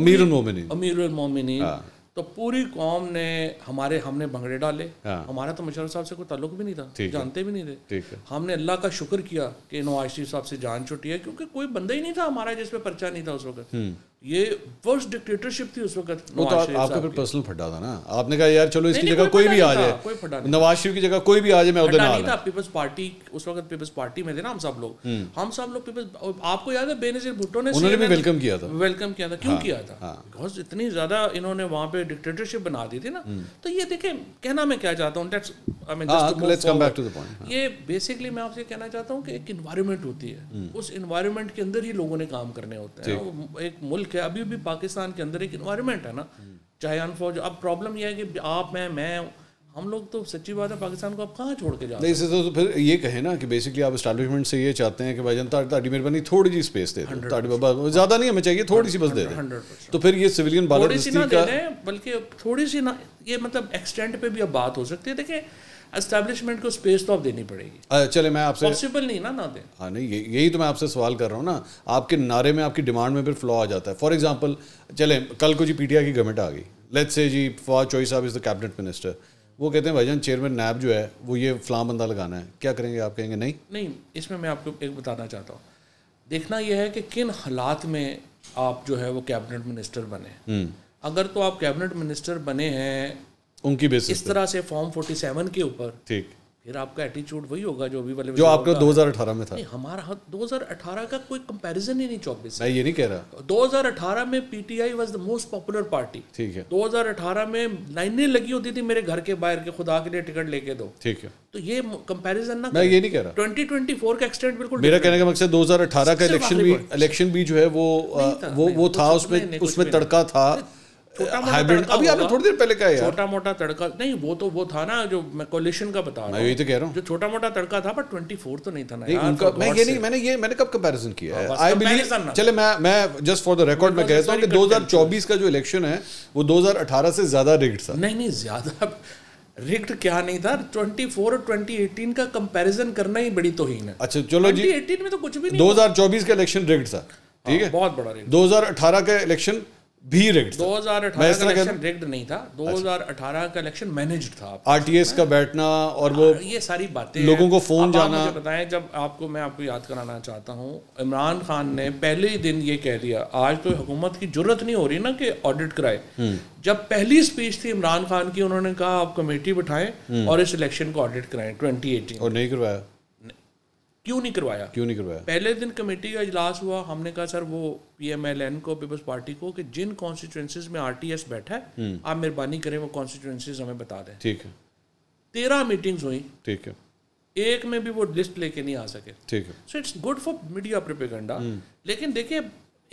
अमीरुल मोमिनीन, अमीरुल मोमिनीन, हाँ। तो पूरी कौम ने हमारे हमने भंगड़े डाले, हाँ। हमारा तो मुशर्रफ साहब से कोई ताल्लुक भी नहीं था, जानते भी नहीं थे। हमने अल्लाह का शुक्र किया कि नवाज शरीफ साहब से जान छुटी है, क्योंकि कोई बंदा ही नहीं था हमारा जिसपे पर्चा नहीं था उस वक्त। ये वर्स्ट डिक्टेटरशिप थी उस वक्त। वो तो आपका फिर पर्सनल फटा था ना, आपने कहा यार चलो इसकी जगह कोई भी आ जाए, नवाज शरीफ की जगह कोई भी आ जाए, मैं उधर ना था। पीपल्स पार्टी, उस वक्त पीपल्स पार्टी में थे ना हम सब लोग, हम सब लोग पीपल्स। आपको याद है बेनजीर भुट्टो ने, उन्होंने भी वेलकम किया था, वेलकम किया था। क्यों किया था? बिकॉज इतनी ज्यादा इन्होंने वहाँ पे डिक्टेटरशिप बना दी थी ना। तो ये देखें, कहना मैं क्या चाहता हूँ, ये बेसिकली मैं आपसे कहना चाहता हूँ कि एक इन्वायरमेंट होती है, उस इन्वायरमेंट के अंदर ही लोगों ने काम करने होते हैं। एक मुल्क है, अभी भी पाकिस्तान के अंदर एक इन्वायरमेंट है ना, चाहे अनफौज। अब प्रॉब्लम यह है कि आप मैं मैं हम लोग तो सच्ची बात है पाकिस्तान को आप कहाँ छोड़ के जाते हैं? इससे तो फिर ये कहे ना कि बेसिकली आप एस्टैब्लिशमेंट से ये चाहते हैं कि भाईजान ताड़ी मेहरबानी थोड़ी जी स्पेस दे दो, ताड़ी बाबा ज़्यादा नहीं हमें चाहिए, थोड़ी सी बस दे दें। तो फिर ये सिविलियन बल्कि थोड़ी सी ना, ये मतलब एक्सटेंट पे भी अब बात हो सकती है। देखिए एस्टैब्लिशमेंट को स्पेस तो आप देनी पड़ेगी। चले मैं आपसे पॉसिबल नहीं ना ना दें। हाँ नहीं, यही तो मैं आपसे सवाल कर रहा हूँ ना, आपके नारे में, आपकी डिमांड में फिर फ्लॉ आ जाता है। फॉर एग्जांपल चले कल को जी पीटीआई की गवर्नमेंट आ गई, लेट्स से जी फवाद चौधरी साहब इज़ द कैबिनेट मिनिस्टर, वो कहते हैं भाईजान चेयरमैन नैब जो है वो ये फलां बंदा लगाना है, क्या करेंगे आप? कहेंगे नहीं नहीं। इसमें मैं आपको एक बताना चाहता हूँ, देखना यह है कि किन हालात में आप जो है वो कैबिनेट मिनिस्टर बने। अगर तो आप कैबिनेट मिनिस्टर बने हैं उनकी बेसिस इस तरह से फॉर्म फोर्टी सेवन के ऊपर, ठीक, फिर आपका एटीट्यूड वही होगा जो अभी वाले जो आपका दो हज़ार अठारह में था। नहीं, हमारा दो हज़ार अठारह का कोई कंपैरिजन ही नहीं चौबीस। मैं ये नहीं कह रहा, दो हज़ार अठारह में PTI was the most popular party, ठीक है। दो हज़ार अठारह में लाइनें लगी होती थी मेरे घर के बाहर के, खुदा के लिए टिकट लेके दो, ठीक है। तो ये कंपैरिजन ना, मैं ये नहीं कह रहा। ट्वेंटी ट्वेंटी फोर का एक्सटेंट बिल्कुल, मेरा कहने का मकसद दो हज़ार अठारह का इलेक्शन भी इलेक्शन भी जो है वो वो वो था, उसमें उसमें तड़का था अभी आपने थोड़ी देर पहले कहा यार, छोटा मोटा तड़का नहीं, वो तो वो था ना जो मैं कोलिशन का बता रहा हूं, यही तो कह रहा हूं, जो छोटा मोटा तड़का था, पर चौबीस तो नहीं था ना यार उनका। मैं ये नहीं, मैंने ये मैंने कब कंपैरिजन किया है? आई बिलीव, चले मैं मैं जस्ट फॉर द रिकॉर्ड मैं कहता हूं कि दो हज़ार चौबीस का जो इलेक्शन है वो दो हज़ार अठारह से ज्यादा रिग्ड था। नहीं नहीं, ज्यादा रिक्ट क्या नहीं था, चौबीस और ट्वेंटी एटीन का कंपैरिजन करना ही बड़ी तौहीन है। अच्छा चलो जी, ट्वेंटी एटीन में तो कुछ भी नहीं, दो हज़ार चौबीस का इलेक्शन रिग्ड था, ठीक है, बहुत बड़ा रिग्ड। दो हज़ार अठारह का इलेक्शन भी रिग्ड, दो हज़ार अठारह का इलेक्शन रिग्ड नहीं था, दो हज़ार अठारह का इलेक्शन मैनेज्ड था। आरटीएस का बैठना और वो ये सारी बातें, लोगों को फोन जाना। मुझे बताएं, जब आपको मैं आपको याद कराना चाहता हूँ, इमरान खान ने पहले ही दिन ये कह दिया, आज तो हुकूमत की जरूरत नहीं हो रही ना कि ऑडिट कराए। जब पहली स्पीच थी इमरान खान की, उन्होंने कहा आप कमेटी बिठाएं और इस इलेक्शन को ऑडिट कराएं ट्वेंटी एटीन, और नहीं करवाया। क्यों नहीं करवाया? क्यों नहीं करवाया? पहले दिन कमेटी का इजलास हुआ, हमने कहा सर वो पीएमएलएन को, पीपल्स पार्टी को, कि जिन कॉन्स्टिट्यूएंसीज में आरटीएस बैठा है आप मेहरबानी करें वो कॉन्स्टिट्यूएंसीज हमें बता दें, ठीक है। तेरह मीटिंग्स हुई, ठीक है, एक में भी वो लिस्ट लेके नहीं आ सके, ठीक है। So it's good for media propaganda, लेकिन देखिए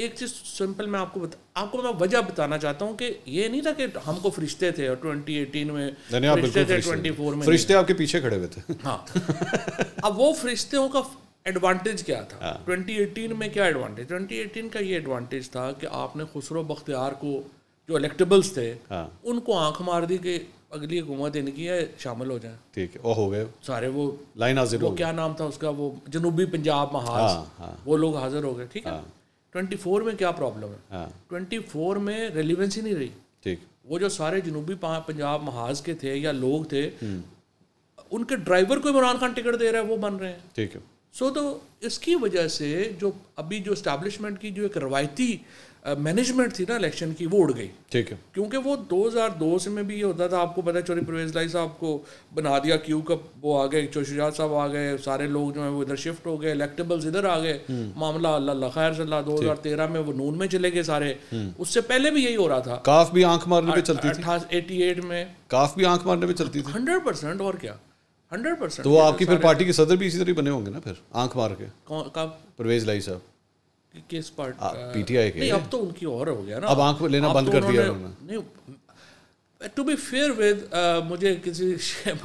एक चीज सिंपल मैं आपको बता, आपको मैं वजह बताना चाहता हूँ कि ये नहीं था कि हमको फरिश्ते थे और ट्वेंटी एटीन में फरिश्ते थे, ट्वेंटी फोर में फरिश्ते आपके पीछे खड़े हुए थे, हाँ। अब वो फरिश्तों का एडवांटेज क्या था, हाँ। ट्वेंटी एटीन में क्या एडवांटेज? ट्वेंटी एटीन का ये एडवांटेज था कि आपने खुसरो बख्तियार को, जो इलेक्टेबल्स थे, हाँ। उनको आंख मार दी कि अगली हुकूमत इनकी है, शामिल हो जाए, ठीक है। और हो गए सारे, वो लाइन हाजिर, वो क्या नाम था उसका, वो जनूबी पंजाब महाज, वो लोग हाजिर हो गए, ठीक है। ट्वेंटी फोर में क्या प्रॉब्लम है? हाँ। ट्वेंटी फोर में रेलिवेंसी नहीं रही, ठीक। वो जो सारे जनूबी पंजाब महाज के थे या लोग थे, उनके ड्राइवर को इमरान खान टिकट दे रहा है, वो बन रहे हैं, ठीक है। सो तो इसकी वजह से जो अभी जो एस्टैब्लिशमेंट की जो एक रवायती मैनेजमेंट थी ना इलेक्शन की, वो उड़ गई, ठीक है। क्योंकि वो दो हज़ार दो से में भी ये होता था, आपको पता है, चौधरी परवेज लाई साहब को बना दिया क्यू का, वो आ गए, चौधरी शुजात साहब आ गए, सारे लोग जो है वो इधर शिफ्ट हो गए, इलेक्टेबल्स इधर आ गए, मामला अल्लाह खैर सल्ला। दो हज़ार तेरह में वो नून में चले गए सारे, उससे पहले भी यही हो रहा था। काफ भी आंख मारने पर चलती थी, एटी एट में काफ भी आंख मारने पर चलती थी, हंड्रेड परसेंट और क्या, हंड्रेड परसेंट। तो आपकी फिर पार्टी के सदर भी इसी तरह बने होंगे ना फिर आंख मार के, परवेज लाई साहब केस पार्ट पीटीआई के नहीं, अब तो उनकी और हो गया ना, अब आंख लेना बंद कर दिया उन्होंने। टू बी फेयर विद मुझे किसी शेख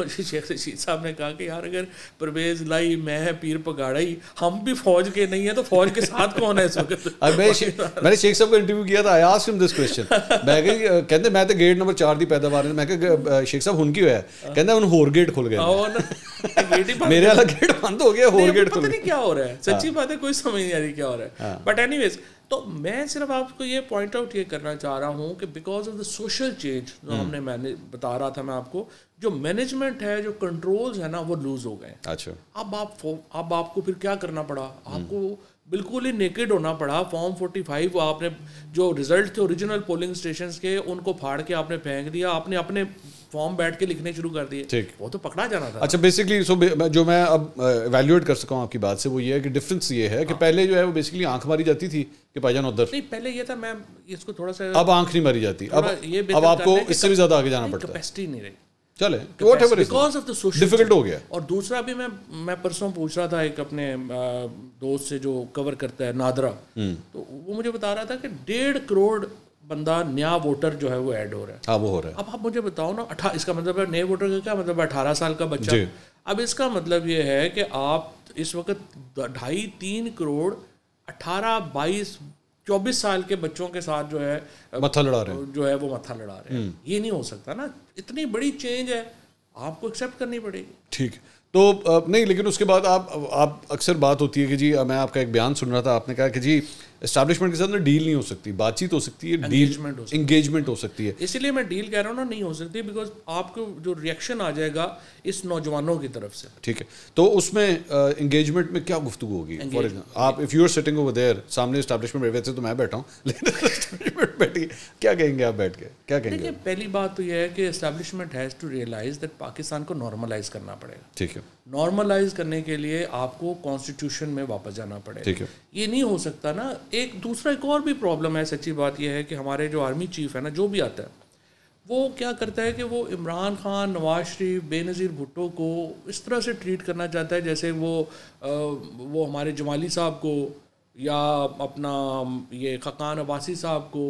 रशीद साहब ने कहा कि यार अगर परवेज लाई मैं पीर पगाड़ाई, हम भी फौज के नहीं है तो फौज के साथ कौन है इस वक्त। मैंने शेख साहब का इंटरव्यू किया था, I asked him this question, मैं कहते मैं तो गेट नंबर चार दी पैदावार, मैं शेख साहब हुन की होया, कहते हुन होर गेट खुल गया, मेरे वाला गेट बंद हो गया, होर गेट खुल गया, क्या हो रहा है। सच्ची बात है, कोई समझ नहीं आ रही क्या हो रहा है। बट एनीवेज, तो मैं सिर्फ आपको ये पॉइंट आउट ये करना चाह रहा हूँ कि because of the social change जो हमने मैंने बता रहा था मैं आपको, जो मैनेजमेंट है, जो कंट्रोल्स है ना, वो लूज हो गए। अच्छा, अब आप अब आपको फिर क्या करना पड़ा, आपको बिल्कुल ही नेकेड होना पड़ा। फॉर्म फोर्टी फाइव, आपने जो रिजल्ट थे ओरिजिनल पोलिंग स्टेशंस के, उनको फाड़ के आपने फेंक दिया, आपने अपने फॉर्म बैठ के लिखने शुरू कर दिए, वो तो पकड़ा जाना था। अच्छा, बेसिकली सो जो मैं अब इवैल्यूएट कर सका हूँ आपकी बात से, वो ये है कि डिफरेंस ये है कि पहले जो है वो बेसिकली आंख मारी जाती थी कि भाईजान उधर, नहीं पहले ये था, मैं इसको थोड़ा सा, अब आंख नहीं मारी जाती, अब ये अब आपको इससे भी ज़्यादा आगे जाना पड़ता है, कैपेसिटी नहीं रही, चले because of the social difficult हो गया। और दूसरा भी मैं मैं परसों पूछ रहा था एक अपने दोस्त से जो कवर करता है नादरा, तो वो मुझे बता रहा था कि डेढ़ करोड़ बंदा नया वोटर जो है वो ऐड हो रहा है। हाँ, वो हो रहा है। अब आप मुझे बताओ ना, अठा इसका मतलब है नए वोटर का क्या मतलब है, अठारह साल का बच्चा। अब इसका मतलब ये है कि आप इस वक्त ढाई तीन करोड़ अठारह बाईस चौबीस साल के बच्चों के साथ जो है मथा लड़ा रहे हैं, जो है वो मथा लड़ा रहे हैं। ये नहीं हो सकता ना, इतनी बड़ी चेंज है, आपको एक्सेप्ट करनी पड़ेगी। ठीक, तो नहीं, लेकिन उसके बाद आप आप अक्सर बात होती है कि जी, मैं आपका एक बयान सुन रहा था, आपने कहा कि जी एस्टैब्लिशमेंट के साथ ना डील नहीं हो सकती, बातचीत हो सकती है, डील इंगेजमेंट हो सकती है। इसीलिए मैं डील कह रहा हूँ ना, नहीं हो सकती, बिकॉज आपको जो रिएक्शन आ जाएगा इस नौजवानों की तरफ से। ठीक है, तो उसमें इंगेजमेंट uh, में क्या गुफ्तगू होगी? फॉर एग्जाम्पल, आप if you are sitting over there सामने एस्टैब्लिशमेंट, वैसे तो मैं बैठा हूँ, लेकिन बैठी क्या कहेंगे आप बैठ के, क्या कहेंगे? पहली बात तो यह है कि establishment has to realise that Pakistan को नॉर्मलाइज करना पड़ेगा। ठीक है, नॉर्मलाइज करने के लिए आपको कॉन्स्टिट्यूशन में वापस जाना पड़ेगा। ये नहीं हो सकता ना। एक दूसरा एक और भी प्रॉब्लम है, सच्ची बात यह है कि हमारे जो आर्मी चीफ है ना, जो भी आता है, वो क्या करता है कि वो इमरान खान, नवाज शरीफ, बेनज़ीर भुट्टो को इस तरह से ट्रीट करना चाहता है जैसे वो आ, वो हमारे जमाली साहब को या अपना ये खकान अब्बासी साहब को,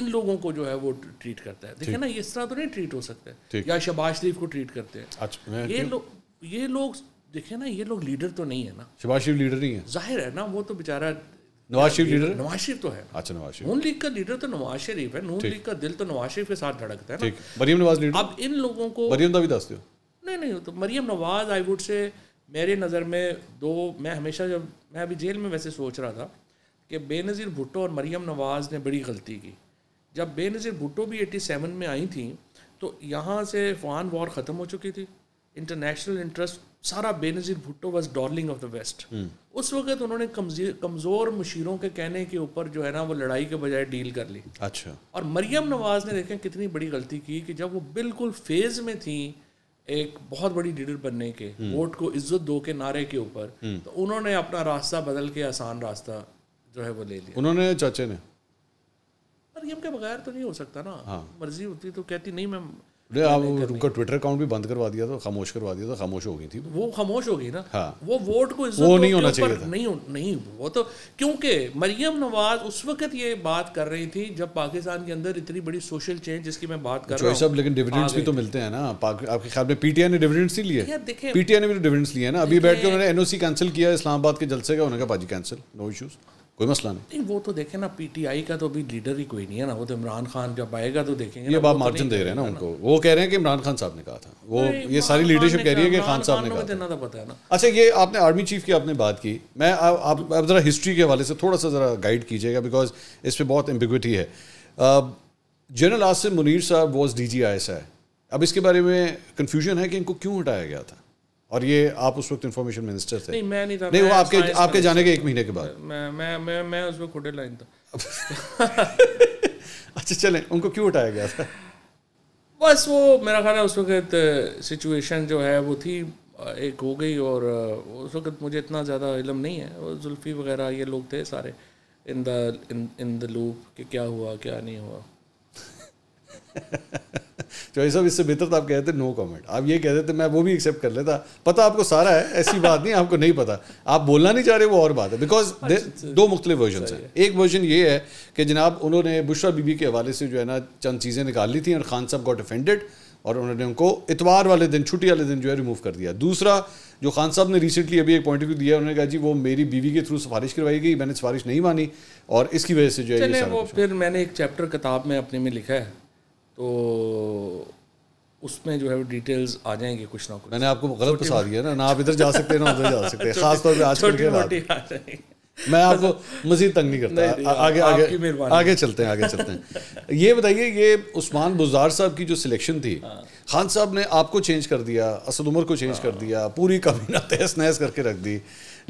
इन लोगों को जो है वो ट्रीट करता है। देखिए ना, इस तरह तो नहीं ट्रीट हो सकता है। या शहबाज शरीफ को ट्रीट करते हैं ये लोग, ये लोग देखे ना, ये लोग लीडर तो नहीं है ना, शहबाज शरीफ लीडर नहीं है, जाहिर है ना, वो तो बेचारा। नवाज शरीफ लीडर, नवाज शरीफ तो है। अच्छा, नवाज शरीफ, नून लीग का लीडर तो नवाज शरीफ है, नून लीग का दिल तो नवाज शरीफ के साथ धड़कता है ना। मरियम नवाज लीडर, अब इन लोगों को मरियम का भी दस दो, नहीं नहीं, तो मरियम नवाज आई वुड से मेरे नज़र में दो, मैं हमेशा जब मैं अभी जेल में वैसे सोच रहा था कि बेनज़ीर भुट्टो और मरियम नवाज ने बड़ी गलती की। जब बेनज़ीर भुट्टो भी एटी सेवन में आई थी तो यहाँ से अफगान वॉर ख़त्म हो चुकी थी, इंटरनेशनल इंटरेस्ट सारा Benazir Bhutto was darling of the waste. उस वक्त उन्होंने कमज़ोर मशीरों के कहने के ऊपर जो है ना वो लड़ाई के बजाय डील कर ली। अच्छा, और मरियम नवाज़ ने देखें कितनी बड़ी गलती की कि जब वो बिल्कुल फेज़ में थी एक बहुत बड़ी लीडर बनने के, वोट को इज्जत दो के नारे के ऊपर, तो उन्होंने अपना रास्ता बदल के आसान रास्ता जो है वो ले लिया। उन्होंने चाचे ने मरियम के बगैर तो नहीं हो सकता ना। हाँ। मर्जी होती तो कहती नहीं मैं नहीं, आप उनका ट्विटर अकाउंट भी बंद करवा दिया था, खामोश करवा दिया था, खामोश हो गई थी वो, खामोश हो गई ना। हाँ। वो वोट को इज्जत वो नहीं होना चाहिए था। नहीं नहीं वो तो क्योंकि मरियम नवाज उस वक्त ये बात कर रही थी जब पाकिस्तान के अंदर इतनी बड़ी सोशल चेंज जिसकी मैं बात कर रहा हूँ। लेकिन डिविडेंड्स भी तो मिलते हैं ना आपके ख्याल में? पीटीआई ने डिविडेंड्स नहीं लिए? देखिए, पीटीआई ने भी तो डिविडेंड्स लिए ना। अभी बैठ के उन्होंने एनओसी कैंसिल किया इस्लामाबाद के जलसे का, उन्होंने कहा भाजी कैंसिल, नो इशूज़, कोई मसला नहीं। वो तो देखें ना, पीटीआई का तो अभी लीडर ही कोई नहीं है ना, वो तो इमरान खान जब आएगा तो देखेंगे। ये बात मार्जिन दे रहे हैं ना उनको, वो कह रहे हैं कि इमरान खान साहब ने कहा था, वो ये सारी लीडरशिप कह रही है कि खान साहब ने कहा था, पता है ना। अच्छा, ये आपने आर्मी चीफ की आपने बात की, मैं आप अब जरा हिस्ट्री के हवाले से थोड़ा सा जरा गाइड कीजिएगा, बिकॉज इस पर बहुत एम्बिग्विटी है। General Asim Munir sahab was D G I S I, अब इसके बारे में कन्फ्यूजन है कि इनको क्यों हटाया गया था, और ये आप उस वक्त इन्फॉर्मेशन मिनिस्टर थे? नहीं, मैं नहीं था। नहीं, वो आपके आपके जाने के एक महीने के बाद। मैं मैं मैं मैं उस वक्त कोटे लाइन था। अच्छा, चलें, उनको क्यों उठाया गया था? बस वो मेरा ख्याल है उस वक्त सिचुएशन जो है वो थी, एक हो गई, और उस वक्त मुझे इतना ज़्यादा इलम नहीं है, और जुल्फ़ी वगैरह ये लोग थे सारे in the in in the loop कि क्या हुआ क्या नहीं हुआ। चौधरी साहब, इससे बेहतर तो आप कहते नो कमेंट, आप ये कह देते मैं वो भी एक्सेप्ट कर लेता। पता आपको सारा है, ऐसी बात नहीं आपको नहीं पता, आप बोलना नहीं चाह रहे वो और बात है। बिकॉज दो मुख्तलिफ वर्जन हैं। एक वर्जन ये है कि जनाब उन्होंने बुशरा बीबी के हवाले से जो है ना चंद चीज़ें निकाल ली थी और खान साहब गॉट अफेंडेड और उन्होंने उनको इतवार वाले दिन, छुट्टी वाले दिन जो है रिमूव कर दिया। दूसरा जो खान साहब ने रिसेंटली अभी एक पॉइंट ऑफ व्यू दिया, उन्होंने कहा जी वो मेरी बीवी के थ्रू सिफारिश करवाई गई, मैंने सिफारिश नहीं मानी और इसकी वजह से जो है वो। फिर मैंने एक चैप्टर किताब में अपने में लिखा है तो उसमें जो है वो डिटेल्स आ जाएंगे कुछ ना कुछ। मैंने आपको गलत फंसा दिया ना, ना आप इधर जा सकते हैं ना उधर जा सकते हैं, खासतौर पर आजकल के हालात। मैं आपको मज़ीद तंग नहीं करता, नहीं, आगे आगे आगे चलते हैं आगे चलते हैं। ये बताइए, ये उस्मान बुज़दार साहब की जो सिलेक्शन थी, हाँ। खान साहब ने आपको चेंज कर दिया, असद उमर को चेंज हाँ। कर दिया, पूरी काबीना तहस नहस करके रख दी,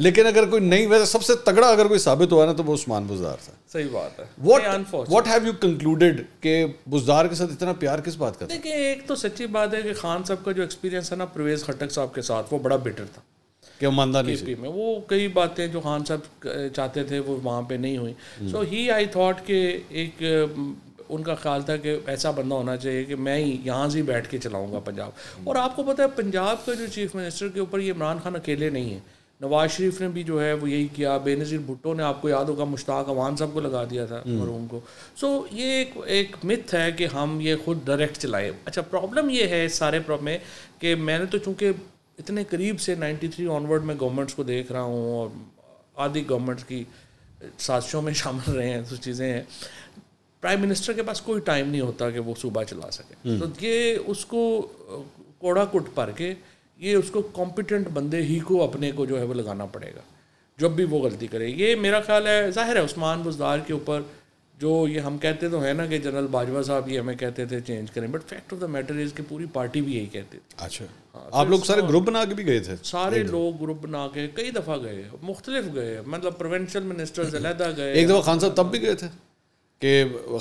लेकिन अगर कोई नई वजह सबसे तगड़ा अगर कोई साबित हुआ ना तो वो उस्मान बुज़दार था। सही बात है। What what have you concluded कि बुज़दार के साथ इतना प्यार किस बात का? देखिए, एक तो सच्ची बात है कि खान साहब का जो एक्सपीरियंस है ना परवेज़ खट्टक साहब के साथ, वो बड़ा बेटर था कि ईपी में। वो कई बातें जो खान साहब चाहते थे वो वहाँ पे नहीं हुई। सो ही आई थॉट कि एक उनका ख्याल था कि ऐसा बंदा होना चाहिए कि मैं ही यहाँ से ही बैठ के चलाऊँगा पंजाब। और आपको पता है पंजाब का जो चीफ मिनिस्टर के ऊपर ये इमरान खान अकेले नहीं है, नवाज शरीफ ने भी जो है वो यही किया, बेनज़ीर भुट्टो ने, आपको याद होगा, मुश्ताक अवान साहब को लगा दिया था मरूम को। सो so, ये एक एक मिथ है कि हम ये खुद डायरेक्ट चलाए। अच्छा, प्रॉब्लम ये है इस सारे प्रॉब्लम में कि मैंने तो चूँकि इतने करीब से नाइन्टी थ्री ऑनवर्ड में गवर्नमेंट्स को देख रहा हूँ और आधी गवर्नमेंट्स की साजिशों में शामिल रहे हैं, कुछ चीज़ें हैं। प्राइम मिनिस्टर के पास कोई टाइम नहीं होता कि वो सूबा चला सके, तो ये उसको कोड़ा कुट भर के ये उसको कॉम्पिटेंट बंदे ही को अपने को जो है वो लगाना पड़ेगा जब भी वो गलती करे। ये मेरा ख्याल है। जाहिर है उस्मान बुज़दार के ऊपर जो ये हम कहते तो है ना कि जनरल बाजवा साहब ये हमें कहते थे चेंज करें, but fact of the matter is कि पूरी पार्टी भी यही कहती थी। अच्छा, हाँ, आप लोग सारे ग्रुप बना के भी गए थे? सारे लोग ग्रुप बना के कई दफ़ा गए, मुख्तलिफ गए, मतलब प्रोविंशियल मिनिस्टर्स अलहदा गए। एक दफ़ा खान साहब तब भी गए थे कि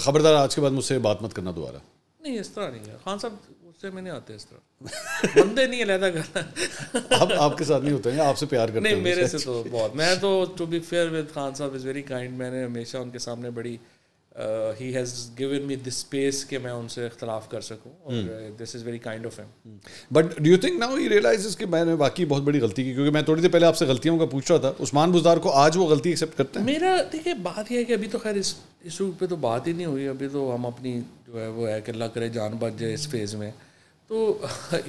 खबरदार आज के बाद मुझसे बात मत करना दोबारा। नहीं, इस तरह नहीं है, खान साहब उससे मैंने आते इस तरह बंदे नहीं अलहदा करना। अब आपके साथ नहीं होते हैं, आपसे प्यार करते हैं? नहीं, मेरे से तो बहुत, मैं तो to be fair with Khan साहब इज़ वेरी काइंड। मैंने हमेशा उनके सामने बड़ी ही has given me this space कि मैं उनसे इख्तलाफ कर सकूँ और this is very kind of him. But do you think now he realises कि मैंने वाकई बहुत बड़ी गलती की? क्योंकि मैं थोड़ी देर पहले आपसे गलतियों का पूछ रहा था, उस्मान बुज़दार को आज वो गलती एक्सेप्ट करते हैं? मेरा देखिए बात यह है कि अभी तो खैर इस इशू पे तो बात ही नहीं हुई, अभी तो हम अपनी जो है वो है कि अल्लाह करे जान बच जाए इस फेज़ में। तो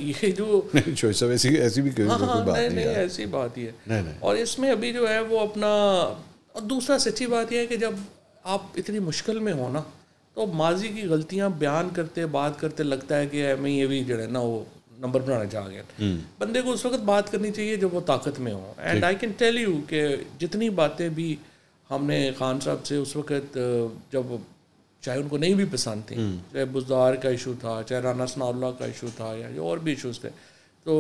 ये जो नहीं, ऐसी ऐसी भी हाँ, हाँ, बात नहीं, नहीं ऐसी बात ही है। और इसमें अभी जो है वो अपना, और दूसरा सच्ची बात यह है कि जब आप इतनी मुश्किल में हो ना तो माजी की गलतियां बयान करते बात करते लगता है कि मैं ये भी जो है ना वो नंबर बनाना चाह गया। बंदे को उस वक्त बात करनी चाहिए जब वो ताकत में हो। And I can tell you कि जितनी बातें भी हमने खान साहब से उस वक्त, जब चाहे उनको नहीं भी पसंद थी, चाहे बुज़दार का इशू था, चाहे राना सनाउल्लाह का इशू था, या और भी इशूज़ थे, तो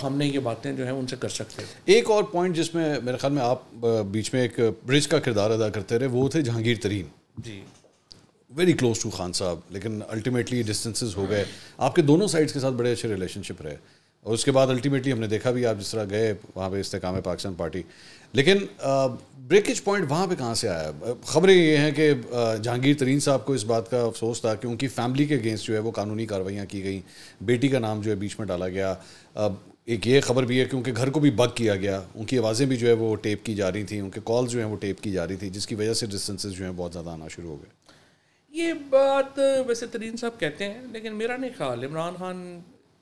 हमने ये बातें जो हैं उनसे कर सकते हैं। एक और पॉइंट जिसमें मेरे ख्याल में आप बीच में एक ब्रिज का किरदार अदा करते रहे वो थे Jahangir Tareen ji, very close to Khan साहब, लेकिन अल्टीमेटली डिस्टेंसेस हो गए। आपके दोनों साइड्स के साथ बड़े अच्छे रिलेशनशिप रहे और उसके बाद अल्टीमेटली हमने देखा भी आप जिस तरह गए वहाँ पर इस्तेकाम पाकिस्तान पार्टी, लेकिन ब्रेकेज पॉइंट वहाँ पर कहाँ से आया? खबरें ये हैं कि जहांगीर तरीन साहब को इस बात का अफसोस था कि उनकी फैमिली के अगेंस्ट जो है वो कानूनी कार्रवाइयाँ की गई, बेटी का नाम जो है बीच में डाला गया। अब एक ये खबर भी है कि उनके घर को भी बग किया गया, उनकी आवाज़ें भी जो है वो टेप की जा रही थी, उनके कॉल जो हैं वो टेप की जा रही थी, जिसकी वजह से डिस्टेंसेस जो हैं बहुत ज़्यादा आना शुरू हो गए। ये बात वैसे तरीन साहब कहते हैं, लेकिन मेरा नहीं ख्याल। इमरान खान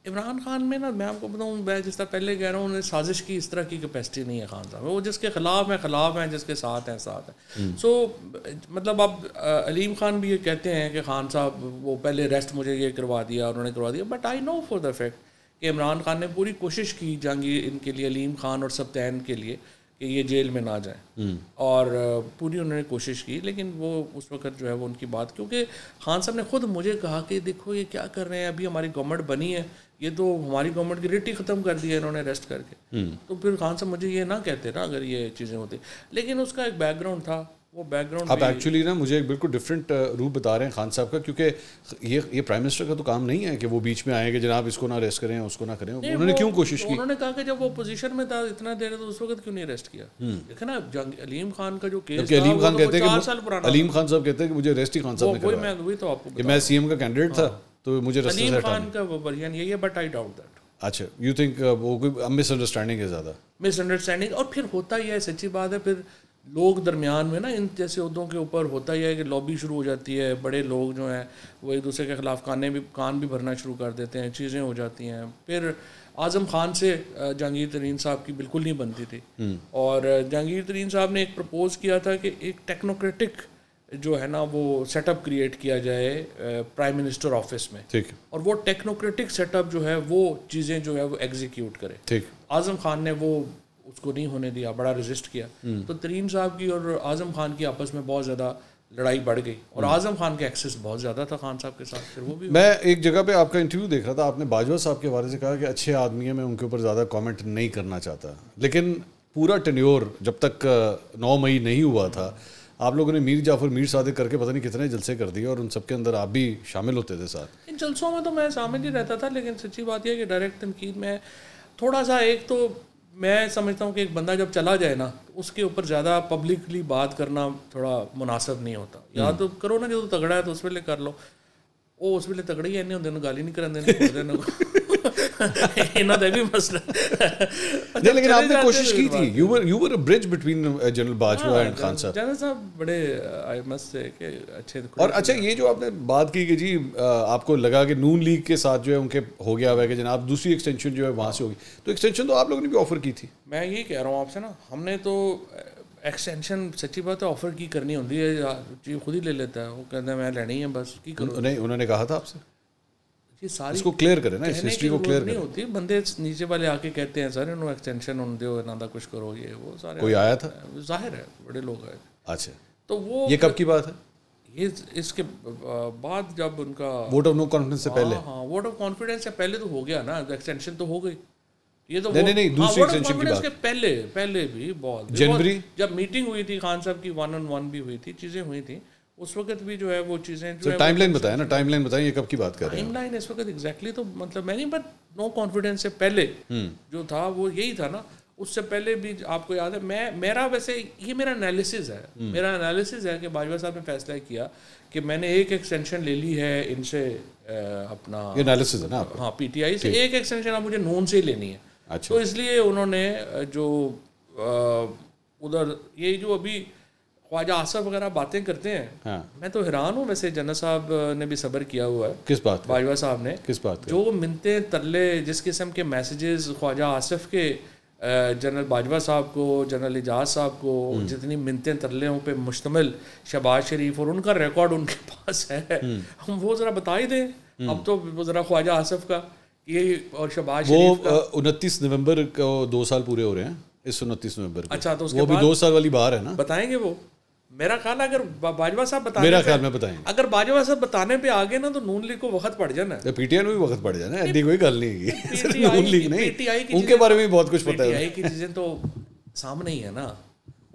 इमरान खान में ना, मैं आपको बताऊँ, मैं जिस तरह पहले कह रहा हूँ, उन्हें साजिश की इस तरह की कैपेसिटी नहीं है खान साहब। वो जिसके खिलाफ हैं खिलाफ हैं, जिसके साथ हैं साथ हैं। सो so, मतलब आप अलीम खान भी ये कहते हैं कि खान साहब वो पहले अरेस्ट मुझे ये करवा दिया, उन्होंने करवा दिया, but I know for the fact कि इमरान खान ने पूरी कोशिश की जहांगीर इनके लिए, अलीम खान और सबतैन के लिए, कि ये जेल में ना जाएं, और पूरी उन्होंने कोशिश की, लेकिन वो उस वक्त जो है वो उनकी बात, क्योंकि खान साहब ने ख़ुद मुझे कहा कि देखो ये क्या कर रहे हैं, अभी हमारी गवर्नमेंट बनी है, ये तो हमारी गवर्नमेंट की रिट ही ख़त्म कर दी है इन्होंने अरेस्ट करके। तो फिर खान साहब मुझे ये ना कहते ना अगर ये चीज़ें होती। लेकिन उसका एक बैकग्राउंड था, वो बैकग्राउंड आप एक्चुअली ना मुझे एक बिल्कुल डिफरेंट रूप बता रहे हैं खान साहब का, क्योंकि ये ये प्राइम मिनिस्टर का तो काम नहीं है कि वो बीच में आए कि जनाब इसको ना अरेस्ट करें उसको ना करें। उन्होंने क्यों कोशिश की? उन्होंने कहा कि जब वो पोजीशन में था इतना देर, तो उस वक्त क्यों नहीं अरेस्ट किया? देखा ना अलीम खान का जो केस था, अलीम खान कहते हैं कि चार साल पुराना। अलीम खान साहब कहते हैं कि मुझे अरेस्ट ही खान साहब ने करवाया, मैं तो आपको मैं सी एम का कैंडिडेट था, तो मुझे सलीम खान का वो वर्जन यही है, बट आई डाउट दैट। अच्छा, यू थिंक वो कोई मिसअंडरस्टैंडिंग है ज़्यादा? मिसअंडरस्टैंडिंग, और फिर होता ही है, सच्ची बात है, फिर लोग दरमियान में ना इन जैसे उदों के ऊपर होता ही है कि लॉबी शुरू हो जाती है, बड़े लोग जो हैं वो एक दूसरे के खिलाफ काने भी कान भी भरना शुरू कर देते हैं, चीज़ें हो जाती हैं। फिर आज़म खान से जहांगीर तरीन साहब की बिल्कुल नहीं बनती थी, और जहांगीर तरीन साहब ने एक प्रपोज़ किया था कि एक टेक्नोक्रेटिक जो है ना वो सेटअप क्रिएट किया जाए प्राइम मिनिस्टर ऑफिस में, ठीक, और वो टेक्नोक्रेटिक सेटअप जो है वो चीज़ें जो है वो एग्जीक्यूट करे, ठीक। आज़म खान ने वो उसको नहीं होने दिया, बड़ा रेजिस्ट किया, तो तरीन साहब की और आज़म खान की आपस में बहुत ज़्यादा लड़ाई बढ़ गई, और आज़म खान का एक्सेस बहुत ज़्यादा था खान साहब के साथ। फिर वो भी मैं एक जगह पे आपका इंटरव्यू देख रहा था, आपने बाजवा साहब के बारे में कहा कि अच्छे आदमी है, मैं उनके ऊपर ज़्यादा कमेंट नहीं करना चाहता, लेकिन पूरा टेन्योर जब तक नौ मई नहीं हुआ था आप लोगों ने मीर जाफ़र मीर सादिक करके पता नहीं कितने जलसे कर दिए, और उन सब के अंदर आप भी शामिल होते थे साथ। इन जलसों में तो मैं शामिल ही रहता था, लेकिन सच्ची बात यह है कि डायरेक्ट तनकीद में थोड़ा सा, एक तो मैं समझता हूँ कि एक बंदा जब चला जाए ना तो उसके ऊपर ज़्यादा पब्लिकली बात करना थोड़ा मुनासिब नहीं होता। या तो करो ना, जो तगड़ा है तो उस वेले कर लो, वो उस वेले तगड़े ही है, नहीं उन्होंने गाली नहीं कर देने इना भी मसला। अच्छा, लेकिन आपने कोशिश की थी, you were you were a bridge between general Bajwa and Khan साहब। जनरल साहब बड़े आई मस्ट से के अच्छे। और अच्छा, ये जो आपने बात की कि जी आपको लगा कि नून लीग के साथ जो है उनके हो गया है कि जनाब दूसरी एक्सटेंशन जो है वहाँ से होगी, तो एक्सटेंशन तो आप लोगों ने भी ऑफर की थी? मैं यही कह रहा हूँ आपसे ना, हमने तो एक्सटेंशन सच्ची बात है ऑफर की करनी होती है, जी खुद ही ले लेता है, वो कहते हैं मैं लेनी है बस की करूँ। नहीं, उन्होंने कहा था आपसे सारी इसको क्लियर करें ना, इस हिस्ट्री को क्लियर करें। होती बंदे नीचे वाले आके कहते हैं सर इन्होंने एक्सटेंशन उन दो ना कुछ करो ये वो सारे। कोई आया था? जाहिर है बड़े लोग आए। अच्छा, तो वो ये कब की बात है? ये इसके बाद जब उनका वोट ऑफ नो कॉन्फिडेंस से पहले। हाँ, वोट ऑफ कॉन्फिडेंस से पहले तो हो गया ना, एक्सटेंशन तो हो गई। ये तो नहीं नहीं दूसरी एक्सटेंशन की बात, पहले पहले भी बहुत जनवरी जब मीटिंग हुई थी खान साहब की, वन ऑन वन भी हुई थी, चीज़ें हुई थी, उस वक्त भी जो है वो चीज़ें। तो टाइमलाइन बताएं ना, टाइमलाइन बताएं ये कब की बात कर रहे हैं? टाइमलाइन इस वक्त एग्जैक्टली तो मतलब मैं नहीं, बट नो कॉन्फिडेंस से पहले जो था वो यही था ना। उससे पहले भी आपको याद है, मैं मेरा वैसे ये मेरा एनालिसिस है, मेरा एनालिसिस है कि बाजवा साहब ने फैसला किया कि मैंने एक एक्सटेंशन ले ली है इनसे, अपना एनालिसिस है ना। हाँ, पी टी आई से एक एक्सटेंशन मुझे नून से ही लेनी है, तो इसलिए उन्होंने जो उधर ये जो अभी ख्वाजा आसफ़ वगैरह बातें करते हैं। हाँ। मैं तो हैरान हूँ वैसे, जनरल साहब ने भी सब्र किया हुआ है। किस बात? बाजवा साहब ने किस बात? जो मिनते तरले जिस किस्म के मैसेजेस ख्वाजा आसफ़ के जनरल बाजवा साहब को, जनरल एजाज साहब को, जितनी मिनते तरलों पे मुश्तमिल शहबाज शरीफ और उनका रिकॉर्ड उनके पास है, हम वो ज़रा बता ही दें अब तो ज़रा ख्वाजा आसफ़ का ये और शहबाज शरीफ का। उनतीस नवम्बर को दो साल पूरे हो रहे हैं, इस उनतीस नवम्बर। अच्छा, तो उसके बाद दो साल वाली बाहर है ना, बताएंगे वो। मेरा ख्याल अगर बाजवा साहब बताने मेरा ख्याल में बताएं अगर बाजवा साहब बताने पे आगे ना तो नून लीग को वक्त पड़ जाना है, पीटीआई में भी वक्त पड़ जाना है। ऐसी कोई गल नहीं है, नून लीग नहीं, उनके बारे में बहुत कुछ पता है, पीटीआई की चीजें तो सामने ही है ना,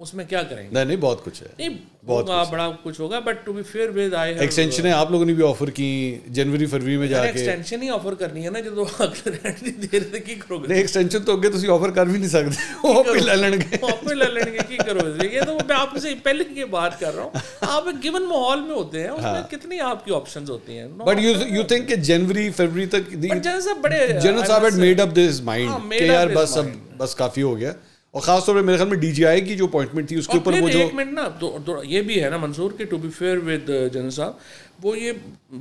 उसमें क्या करेंगे? नहीं नहीं बहुत कुछ है, नहीं बहुत कुछ बड़ा कुछ होगा, but to be fair with I have extension है। आप लोगों ने भी ऑफर की जनवरी फरवरी में जाके, एक्सटेंशन ही ऑफर करनी है ना, जो देर तक की करोगे। नहीं, एक्सटेंशन तो अगे तुम ऑफर कर भी नहीं सकते, वो भी लड़नगे, वो भी लड़नगे की करोगे। ये तो मैं आपसे पहले की बात कर रहा हूँ, आप एक गिवन माहौल में होते हैं, उसमें कितनी आपकी ऑप्शंस होती हैं, बट यू यू थिंक कि जनवरी फरवरी तक जनरल साहब बड़े जनरल साहब had made up this mind कि यार बस अब बस काफी हो गया। और खासतौर पर मेरे ख्याल में डीजीआई की जो अपॉइंटमेंट थी उसके ऊपर वो जो एक मिनट ना तो, तो ये भी है ना मंसूर के, to be fair with general साहब, वो ये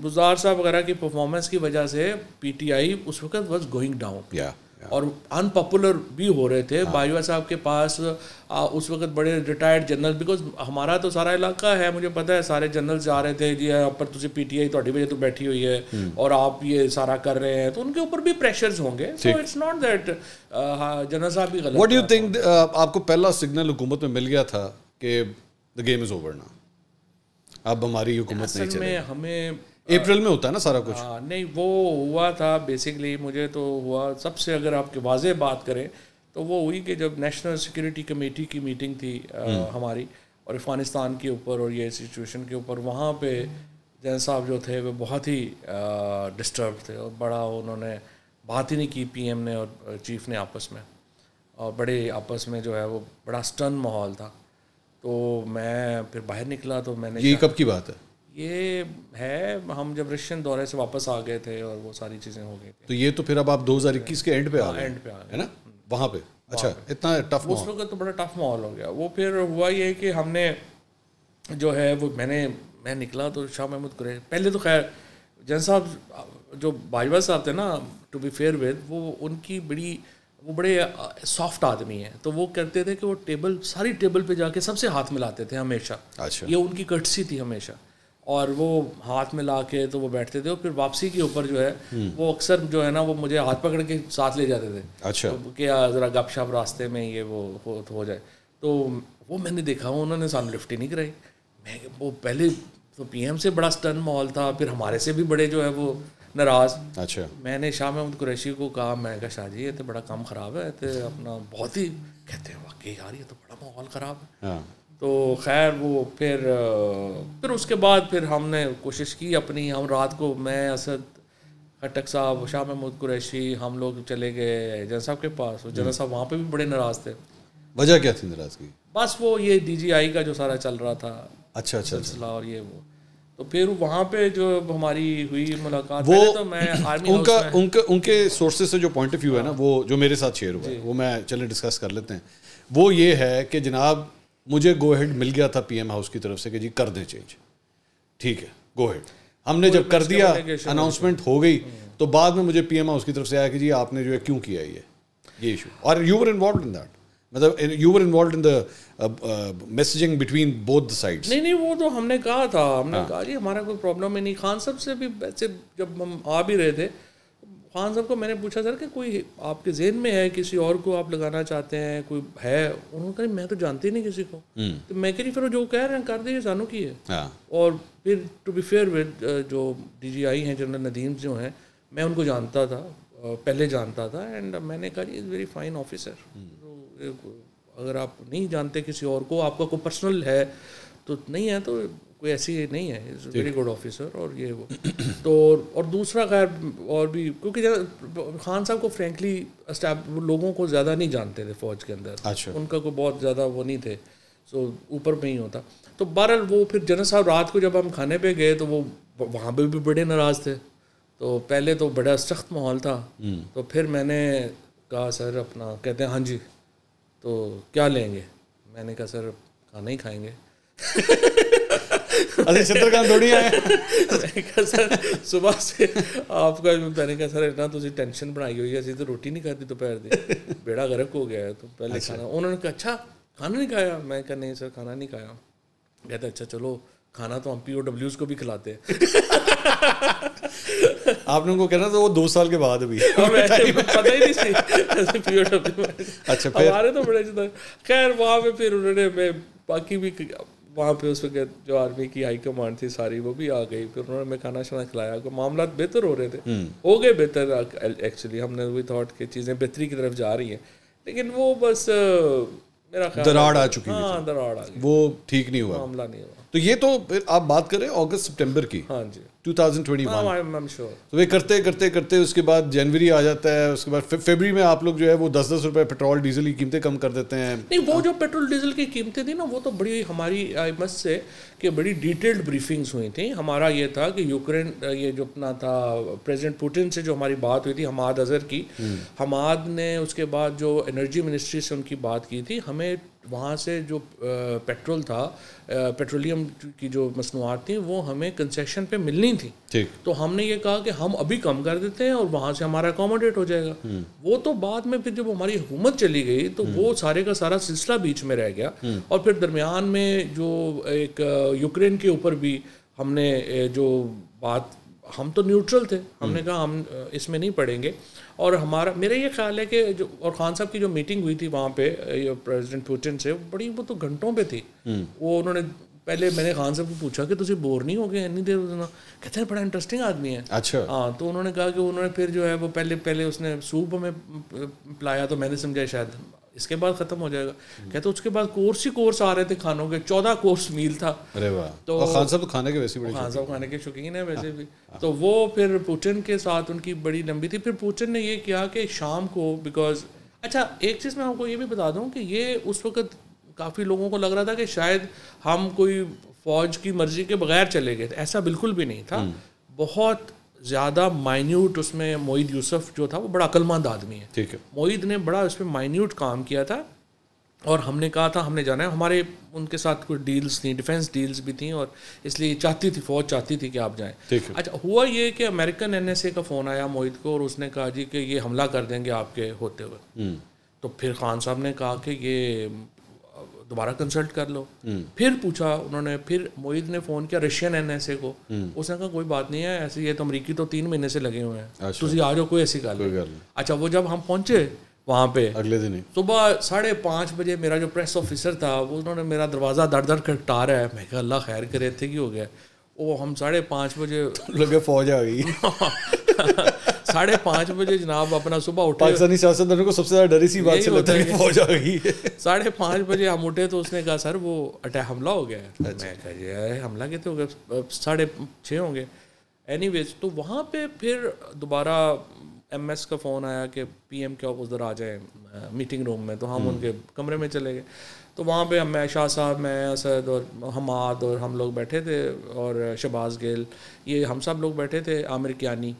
गुजार साहब वगैरह की परफॉर्मेंस की वजह से पीटीआई उस वक्त वाज गोइंग डाउन और अनपॉपुलर भी हो रहे थे। हाँ। बाजवा साहब के पास आ, उस वक्त बड़े रिटायर्ड जनरल, बिकॉज हमारा तो सारा इलाका है, मुझे पता है, सारे जनरल जा रहे थे जी यहाँ पर तुझे पीटीआई थोड़ी वजह तो बैठी हुई है और आप ये सारा कर रहे हैं, तो उनके ऊपर भी प्रेशर्स होंगे। So it's not that general साहब भी गलत। व्हाट डू यू थिंक आपको पहला सिग्नल हुकूमत में मिल गया था कि द गेम इज ओवर ना, अब हमारी हुकूमत नहीं चलेगी? हमें अप्रैल में होता है ना सारा कुछ। हाँ, नहीं वो हुआ था बेसिकली, मुझे तो हुआ सबसे, अगर आपके वाजे बात करें तो वो हुई कि जब नेशनल सिक्योरिटी कमेटी की मीटिंग थी आ, हमारी और अफगानिस्तान के ऊपर और ये सिचुएशन के ऊपर, वहाँ पे जनरल साहब जो थे वो बहुत ही डिस्टर्ब थे और बड़ा उन्होंने बात ही नहीं की पीएम ने और चीफ ने आपस में, और बड़े आपस में जो है वो बड़ा स्टर्न माहौल था। तो मैं फिर बाहर निकला, तो मैंने, ये कब की बात है? ये है, हम जब रशियन दौरे से वापस आ गए थे और वो सारी चीज़ें हो गई थी। तो ये तो फिर अब आप दो हज़ार इक्कीस के एंड पे आ गए, एंड पे आ गए है ना वहाँ पे। अच्छा, इतना टफ उस लोगों का तो बड़ा टफ माहौल हो गया। वो फिर हुआ ये कि हमने जो है वो मैंने मैं निकला तो शाह महमूद कुरैशी पहले तो खैर जैन साहब जो बाजवा साहब थे ना, टू बी फेयर विद, वो उनकी बड़ी वो बड़े सॉफ्ट आदमी हैं। तो वो करते थे कि वो टेबल सारी टेबल पे जाके सबसे हाथ मिलाते थे हमेशा। अच्छा। ये उनकी कटसी थी हमेशा, और वो हाथ में ला के तो वो बैठते थे। और फिर वापसी के ऊपर जो है वो अक्सर जो है ना वो मुझे हाथ पकड़ के साथ ले जाते थे। अच्छा। तो क्या ज़रा गपशप रास्ते में ये वो हो, हो जाए तो वो मैंने देखा उन्होंने सामने लिफ्ट ही नहीं कराई। मैं वो पहले तो पी एम से बड़ा स्टर्न माहौल था, फिर हमारे से भी बड़े जो है वो नाराज। अच्छा। मैंने शाह महमूद कुरैशी को कहा, मैं कहा शाह जी ये तो बड़ा काम ख़राब है, तो अपना बहुत ही कहते हैं वाकई यार ये तो बड़ा माहौल ख़राब है। तो खैर वो फिर फिर उसके बाद फिर हमने कोशिश की अपनी, हम रात को मैं असद खटक साहब शाह महमूद कुरैशी हम लोग चले गए जन साहब के पास। जन साहब वहाँ पे भी बड़े नाराज़ थे। वजह क्या थी नाराज़गी? बस वो ये डी जी आई का जो सारा चल रहा था। अच्छा अच्छा सिलसिला। और ये वो तो फिर वहाँ पे जो हमारी हुई मुलाकात वो तो मैं आर्मी उनका उनके उनके सोर्सेज से जो पॉइंट ऑफ व्यू है ना वो जो मेरे साथ शेयर हुआ है वो मैं चले डिस्कस कर लेते हैं। वो ये है कि जनाब मुझे गो हेड मिल गया था पीएम हाउस की तरफ से कि जी कर दें चेंज, ठीक है गो हेड। हमने जब कर दिया अनाउंसमेंट हो गई तो बाद में मुझे पीएम हाउस की तरफ से आया कि जी आपने जो है क्यों किया ये ये इशू, और you were involve in that, मतलब you were involve in the messaging between both the sides. नहीं नहीं वो तो हमने कहा था, हमने हाँ। कहा जी हमारा कोई प्रॉब्लम ही नहीं। खान साहब से भी वैसे जब हम आ भी रहे थे खान साहब को मैंने पूछा सर कि कोई आपके जेहन में है किसी और को आप लगाना चाहते हैं कोई है? उन्होंने कहा मैं तो जानती ही नहीं किसी को। तो मैं कह रही फिर जो कह रहे हैं कर दीजिए सानू की है। हाँ। और फिर टू बी फेयर विद जो डी जी आई हैं जनरल नदीम जो हैं मैं उनको जानता था, पहले जानता था, एंड मैंने कहा इज़ वेरी फाइन ऑफिसर। अगर आप नहीं जानते किसी और को, आपका कोई पर्सनल है तो नहीं है तो कोई ऐसी नहीं है, इज़ वेरी गुड ऑफिसर। और ये वो तो और दूसरा खैर और भी क्योंकि खान साहब को फ्रेंकली स्टाफ लोगों को ज़्यादा नहीं जानते थे फौज के अंदर। अच्छा। उनका कोई बहुत ज़्यादा वो नहीं थे, सो ऊपर में ही होता। तो बहरहाल वो फिर जनरल साहब रात को जब हम खाने पे गए तो वो वहाँ पर भी बड़े नाराज़ थे। तो पहले तो बड़ा सख्त माहौल था। तो फिर मैंने कहा सर अपना कहते हैं हाँ जी तो क्या लेंगे? मैंने कहा सर खाना ही खाएंगे। अरे चित्रकांत थोड़ी आए। मैंने कहा सर सुबह से आपका मैंने कहा सर इतना तुझे टेंशन बनाई हुई है, तो रोटी नहीं खाती दोपहर दी, बेड़ा गर्क हो गया है तो पहले। अच्छा। खाना उन्होंने कहा अच्छा खाना नहीं खाया? मैं कहा नहीं सर खाना नहीं खाया। कहते अच्छा चलो खाना तो हम पी ओ डब्ल्यूज को भी खिलाते हैं। आपने उनको कहना था वो दो साल के बाद भी पता ही नहीं सी। अच्छा हमारे तो बड़े खैर वहाँ पे फिर उन्होंने मैं बाकी भी वहाँ पे उस वक्त जो आर्मी की हाई कमांड थी सारी वो भी आ गई, फिर उन्होंने मैं खाना शाना खिलाया। मामला बेहतर हो रहे थे, हो गए बेहतर एक्चुअली। हमने भी थॉट कि चीज़ें बेहतरी की तरफ जा रही हैं, लेकिन वो बस मेरा दराड़ आ चुकी है, दराड़ आ गई, वो ठीक नहीं हुआ, मामला नहीं हुआ। तो ये तो फिर आप बात करें अगस्त सितंबर की। हाँ जी दो हज़ार इक्कीस। I'm, I'm sure. तो वे करते करते करते उसके बाद जनवरी आ जाता है, उसके बाद फरवरी में आप लोग जो है वो दस दस रुपए पेट्रोल डीजल की कीमतें कम कर देते हैं। नहीं वो जो पेट्रोल डीजल की कीमतें थी ना वो तो बड़ी हमारी आई मस्ट से कि बड़ी डिटेल्ड ब्रीफिंग्स हुई थी। हमारा ये था कि यूक्रेन ये जो अपना था प्रेजिडेंट पुतिन से जो हमारी बात हुई थी हमाद अजहर की, हमाद ने उसके बाद जो एनर्जी मिनिस्ट्री से उनकी बात की थी, हमें वहाँ से जो पेट्रोल था पेट्रोलियम की जो मसनूआत थी वो हमें कंसेशन पे मिलनी थी। ठीक। तो हमने ये कहा कि हम अभी कम कर देते हैं और वहाँ से हमारा अकोमोडेट हो जाएगा। वो तो बाद में फिर जब हमारी हुकूमत चली गई तो वो सारे का सारा सिलसिला बीच में रह गया। और फिर दरमियान में जो एक यूक्रेन के ऊपर भी हमने जो बात, हम तो न्यूट्रल थे, हमने कहा हम इसमें नहीं पड़ेंगे। और हमारा मेरा ये ख्याल है कि जो और ख़ान साहब की जो मीटिंग हुई थी वहाँ पे प्रेसिडेंट पुतिन से बड़ी वो तो घंटों पे थी। वो उन्होंने पहले मैंने खान साहब को पूछा कि तुझे बोर नहीं हो गए इतनी देर? ना कहते हैं बड़ा इंटरेस्टिंग आदमी है। अच्छा। हाँ तो उन्होंने कहा कि उन्होंने फिर जो है वो पहले पहले उसने सूप में पिलाया तो मैंने समझा शायद इसके बाद ख़त्म हो जाएगा। कहते उसके बाद कोर्स ही कोर्स आ रहे थे खानों के, चौदह कोर्स मील था। अरे वाह। तो खान साहब तो खाने के वैसे भी खान साहब खाने के शौकीन है वैसे भी। तो वो फिर पुतिन के साथ उनकी बड़ी लंबी थी। फिर पुतिन ने ये किया कि शाम को बिकॉज अच्छा एक चीज़ मैं आपको ये भी बता दूँ कि ये उस वक्त काफ़ी लोगों को लग रहा था कि शायद हम कोई फौज की मर्जी के बगैर चले गए थे, ऐसा बिल्कुल भी नहीं था। बहुत ज़्यादा माइन्यूट उसमें मोईद यूसुफ जो था वो बड़ा अक्लमंद आदमी है, ठीक है, मोईद ने बड़ा उसमें माइन्यूट काम किया था और हमने कहा था हमने जाना है। हमारे उनके साथ कुछ डील्स थी, डिफेंस डील्स भी थी और इसलिए चाहती थी फौज चाहती थी कि आप जाएं। अच्छा, हुआ ये कि अमेरिकन एन एस ए का फ़ोन आया मोईद को और उसने कहा जी कि ये हमला कर देंगे आपके होते हुए। तो फिर खान साहब ने कहा कि ये दोबारा कंसल्ट कर लो। फिर पूछा उन्होंने, फिर मोईद ने फ़ोन किया रशियन एन एस ए को, उसने कहा कोई बात नहीं है ऐसे, ये तो अमरीकी तो तीन महीने से लगे हुए हैं, तुम आ जाओ कोई ऐसी गल। अच्छा, वो जब हम पहुँचे वहाँ पे अगले दिन सुबह साढ़े पाँच बजे मेरा जो प्रेस ऑफिसर था वो, उन्होंने मेरा दरवाज़ा दर दर खटखटा रहा है, मैं कहा अल्लाह खैर करे थे कि हो गया। वो हम साढ़े पाँच बजे लगे फौज आ गई साढ़े पाँच बजे जनाब अपना सुबह उठे, पाकिस्तानी सियासतदानों को सबसे ज़्यादा डर इसी बात से लगता है कि फौज आ गई है। साढ़े पाँच बजे हम उठे तो उसने कहा सर वो अटैक हमला हो गया है। मैं कहा ये हमला कहते हो गया, साढ़े छः होंगे। एनीवेज तो वहाँ पे फिर दोबारा एम एस का फ़ोन आया कि पी एम के आप उधर आ जाए मीटिंग रूम में, तो हम उनके कमरे में चले गए। तो वहाँ पे हम शाह साहब, मैं, असद और हमाद और हम लोग बैठे थे और शबाज़ गिल, ये हम सब लोग बैठे थे, आमिर कियानी।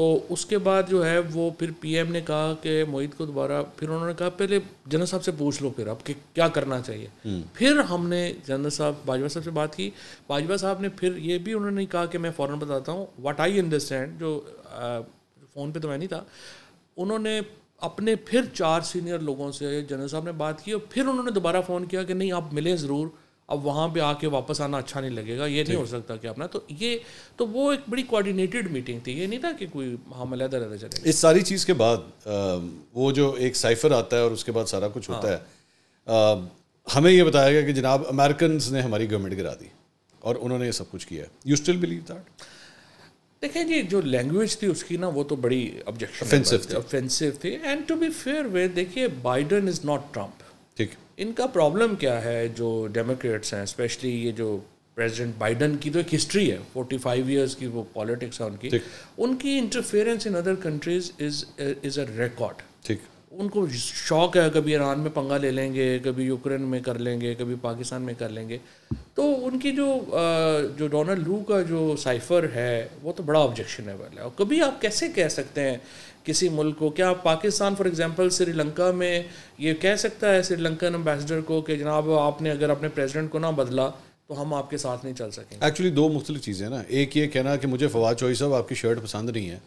तो उसके बाद जो है वो फिर पी एम ने कहा कि मोईद को दोबारा, फिर उन्होंने कहा पहले जनरल साहब से पूछ लो फिर अब कि क्या करना चाहिए। फिर हमने जनरल साहब बाजवा साहब से बात की, बाजवा साहब ने फिर ये भी उन्होंने कहा कि मैं फ़ौरन बताता हूँ वाट आई अंडरस्टैंड, जो आ, फ़ोन पे तो मैं नहीं था। उन्होंने अपने फिर चार सीनियर लोगों से जनरल साहब ने बात की और फिर उन्होंने दोबारा फ़ोन किया कि नहीं आप मिले ज़रूर, अब वहाँ पे आके वापस आना अच्छा नहीं लगेगा, ये नहीं हो सकता कि अपना। तो ये तो वो एक बड़ी कोऑर्डिनेटेड मीटिंग थी, ये नहीं था कि कोई हम अलग अलग चले। इस सारी चीज़ के बाद वो जो एक साइफर आता है और उसके बाद सारा कुछ होता है, हमें यह बताया गया कि जनाब अमेरिकन ने हमारी गवर्नमेंट गिरा दी और उन्होंने ये सब कुछ किया। You still believe that? देखें जी, जो लैंग्वेज थी उसकी ना वो तो बड़ी ऑब्जेक्शन ऑफेंसिव थी। एंड टू बी फेयर वे, देखिए बाइडन इज़ नॉट ट्रम्प, ठीक। इनका प्रॉब्लम क्या है, जो डेमोक्रेट्स हैं स्पेशली, ये जो प्रेसिडेंट बाइडन की तो एक हिस्ट्री है, फोर्टी फाइव इयर्स की वो पॉलिटिक्स है उनकी, उनकी interference in other countries is is a record, ठीक। उनको शौक है, कभी ईरान में पंगा ले लेंगे, कभी यूक्रेन में कर लेंगे, कभी पाकिस्तान में कर लेंगे। तो उनकी जो जो डोनाल्ड लू का जो साइफर है वो तो बड़ा ऑब्जेक्शनेबल है। और कभी आप कैसे कह सकते हैं किसी मुल्क को, क्या पाकिस्तान फॉर एग्जांपल श्रीलंका में ये कह सकता है श्रीलंकन एम्बेसडर को कि जनाब आपने अगर अपने प्रेसिडेंट को ना बदला तो हम आपके साथ नहीं चल सकेंगे? एक्चुअली दो मुख्तलिफ चीज़ें ना, एक ये कहना कि मुझे फवाद चौधरी साहब आपकी शर्ट पसंद नहीं है,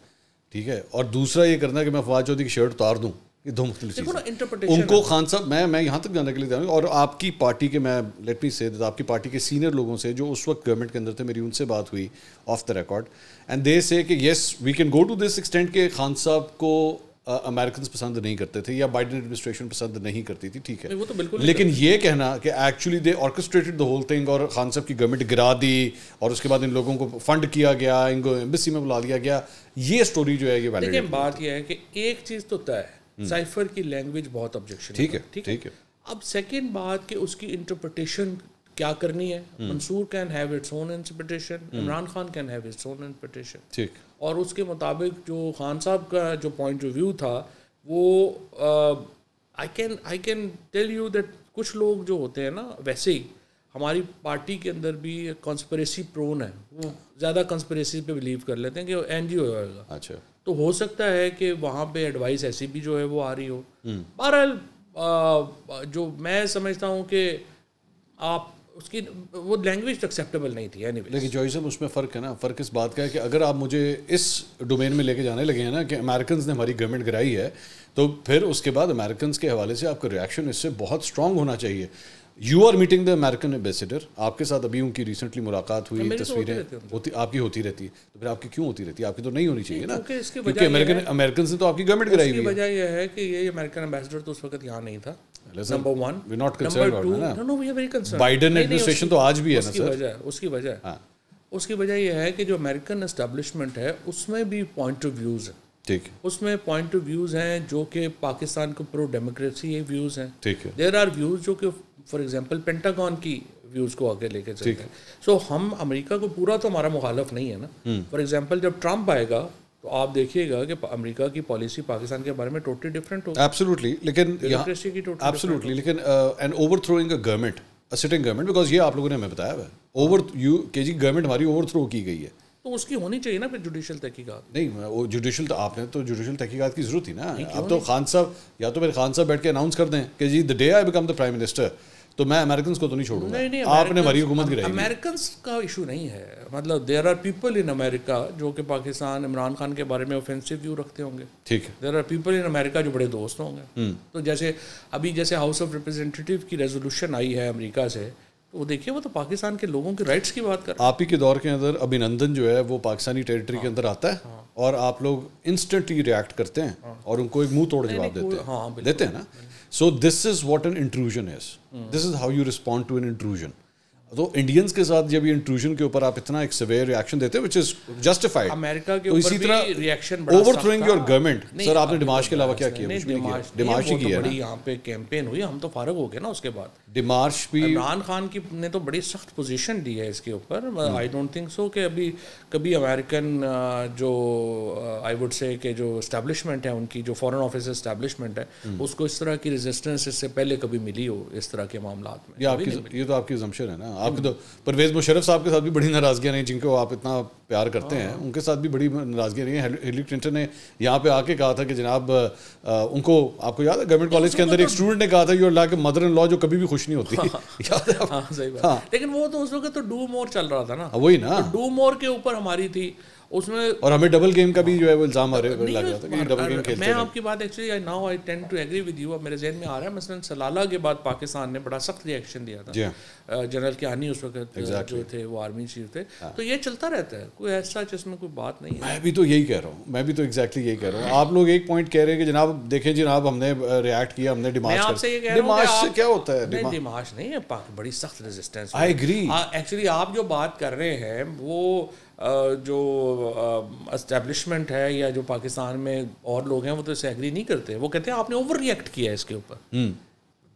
ठीक है, और दूसरा ये करना कि मैं फवाद चौधरी की शर्ट उतार दूँ, ये दो मुख्तलिफ। उनको खान साहब, मैं मैं यहाँ तक जाने के लिए जा रहा हूँ और आपकी पार्टी के, मैं लेट मी से दैट, आपकी पार्टी के सीनियर लोगों से जो उस वक्त गवर्नमेंट के अंदर थे, मेरी उनसे बात हुई off the record and they say कि yes we can go to this extent के खान साहब को अमेरिकन पसंद नहीं करते थे या बाइडन एडमिनिस्ट्रेशन पसंद नहीं करती थी, ठीक है, वो तो बिल्कुल। लेकिन ये कहना कि actually they orchestrated the whole thing और खान साहब की गवर्नमेंट गिरा दी और उसके बाद इन लोगों को फंड किया गया, इनको एम्बेसी में बुला लिया गया, ये स्टोरी जो है ये वैलिड है। बात यह है कि एक चीज़ तो तय है, साइफर की लैंग्वेज बहुत ऑब्जेक्शन, ठीक है, ठीक है, है। अब सेकंड बात कि उसकी इंटरप्रिटेशन क्या करनी है। Mansoor can have its own interpretation, Imran Khan can have its own interpretation, ठीक। और उसके मुताबिक जो खान साहब का जो पॉइंट ऑफ व्यू था वो I can I can tell you that कुछ लोग जो होते हैं ना, वैसे ही हमारी पार्टी के अंदर भी कंस्पिरेसी प्रोन है, वो ज़्यादा कंस्पिरेसी पे बिलीव कर लेते हैं कि एन जी ओ होगा, अच्छा, तो हो सकता है कि वहाँ पे एडवाइस ऐसी भी जो है वो आ रही हो। बहरहाल जो मैं समझता हूँ कि आप उसकी वो लैंग्वेज एक्सेप्टेबल नहीं थी। एनीवे लेकिन जॉय साहब उसमें फ़र्क है ना, फ़र्क इस बात का है कि अगर आप मुझे इस डोमेन में लेके जाने लगे हैं ना कि अमेरिकन ने हमारी गवर्नमेंट गिराई है, तो फिर उसके बाद अमेरिकन के हवाले से आपका रिएक्शन इससे बहुत स्ट्रॉन्ग होना चाहिए। You are meeting the American ambassador, आपके साथ अभी उनकी रिसेंटली मुलाकात हुई, तस्वीरें होती, होती आपकी होती रहती है, तो फिर आपकी क्यों होती रहती है? आपकी तो नहीं होनी चाहिए ना, क्योंकि अमेरिकन अमेरिकन से तो आपकी गवर्नमेंट कराई हुई है। वजह यह है कि ये अमेरिकन एम्बेसडर तो उस वक्त यहाँ नहीं था, number one. We not concern, Biden administration तो आज भी है ना सर। उसकी वजह उसकी वजह यह है कि जो अमेरिकन एस्टेब्लिशमेंट है उसमें भी पॉइंट ऑफ व्यूज़ है, ठीक है, उसमें पॉइंट ऑफ व्यूज़ हैं जो कि पाकिस्तान को प्रो डेमोक्रेसी व्यूज़ हैं, ठीक है, देयर आर व्यूज़ जो कि फॉर एग्जांपल पेंटागॉन की व्यूज़ को आगे लेके चलते हैं। सो so, हम अमेरिका को पूरा तो हमारा मुखालफ नहीं है ना। फॉर एग्जांपल जब ट्रंप आएगा तो आप देखिएगा कि अमेरिका की पॉलिसी पाकिस्तान के बारे में टोटली डिफरेंट होगी। एब्सोल्युटली, लेकिन एब्सोल्युटली, लेकिन an overthrowing a government sitting government, because ये आप लोगों ने हमें बताया है ओवर यू के जी गवर्नमेंट हमारी ओवर थ्रो की गई है, तो उसकी होनी चाहिए ना फिर जुडिशल तहकीकात। नहीं वो जुडिशल, तो आपने तो जुडिशल तहकीकात की जरूरत ही ना। अब तो खान साहब या तो फिर खान साहब बैठ के अनाउंस कर दें कि जी the day I become the prime minister तो मैं अमेरिकन को तो नहीं छोड़ूंगा। नहीं, नहीं, आपने हमारी हुकूमत गिराई। अमेरिकन का इशू नहीं है, मतलब there are people in America जो कि पाकिस्तान इमरान खान के बारे में ऑफेंसिव व्यू रखते होंगे, ठीक है, there are people in America जो बड़े दोस्त होंगे। तो जैसे अभी जैसे हाउस ऑफ रिप्रेजेंटेटिव की रेजोल्यूशन आई है अमेरिका से, वो देखिए वो तो पाकिस्तान के लोगों के राइट्स की बात कर। आप ही के दौर के अंदर अभिनंदन जो है वो पाकिस्तानी टेरिटरी हाँ, के अंदर आता है हाँ, और आप लोग इंस्टेंटली रिएक्ट करते हैं हाँ, और उनको एक मुंह तोड़ जवाब देते हैं हाँ, देते हैं ना। So this is what an intrusion is, this is how you respond to an intrusion. तो इंडियंस के साथ जब ये इंट्रूजन के ऊपर आप इतना एक सेवेयर रिएक्शन देते हैं व्हिच इज जस्टिफाइड, अमेरिका के ऊपर भी रिएक्शन बड़ा ओवरथ्रोइंग योर गवर्नमेंट। सर आपने डिमाश के अलावा क्या किया? कुछ भी नहीं किया। डिमाश ही किया, बड़ी यहां पे कैंपेन हुई, हम तो फारग हो गए ना उसके बाद। डिमाश भी इमरान खान की ने तो बड़ी सख्त पोजीशन दी है इसके ऊपर। आई डोंट थिंक सो कि अभी कभी अमेरिकन जो आई वुड से कि जो एस्टैब्लिशमेंट है उनकी, जो फॉरेन ऑफिस एस्टैब्लिशमेंट है, उसको इस तरह की रेजिस्टेंस इससे पहले कभी मिली हो इस तरह के मामलों में। ये आपकी ये तो आपकी अजम्पशन है ना। आपके तो परवेज मुशर्रफ साहब के साथ भी बड़ी नाराजगियां रही, जिनको आप इतना प्यार करते हैं, उनके साथ भी बड़ी नाराजगियां रही हैं। हिलरी क्लिंटन ने यहाँ पे आके कहा था कि जनाब आ, उनको, आपको याद है गवर्नमेंट कॉलेज के अंदर एक स्टूडेंट ने कहा था you are like a mother in law जो कभी भी खुश नहीं होती। याद है? हाँ, सही बात। हाँ। लेकिन वो तो उस वक्त तो डू मोर चल रहा था ना, वही ना, डू मोर के ऊपर हमारी थी उसमें, और हमें डबल गेम का भी जो है वो इल्जाम आ रहा लग रहा था कि डबल गेम खेलते हैं। मैं आपकी बात actually now I tend to agree with you. अब मेरे जहन में आ रहा है मसलन सलाला के बाद पाकिस्तान ने बड़ा सख्त रिएक्शन दिया था, जनरल किहानी उस वक्त जो थे वो आर्मी चीफ थे, तो ये चलता रहता है, कोई ऐसा जिसमें कोई बात नहीं है। मैं भी तो यही कह रहा हूँ, मैं भी तो एग्जैक्टली यही कह रहा हूँ। आप लोग एक पॉइंट कह रहे हैं कि जनाब देखें जनाब हमने रिएक्ट किया, हमने डिमांड से क्या होता है, डिमांड नहीं है, बड़ी सख्त रेजिस्टेंस। I agree. एक्चुअली आप जो बात कर रहे हैं वो Uh, जो एस्टेब्लिशमेंट uh, है या जो पाकिस्तान में और लोग हैं वो तो इसे एग्री नहीं करते। वो कहते हैं आपने ओवर रिएक्ट किया है इसके ऊपर।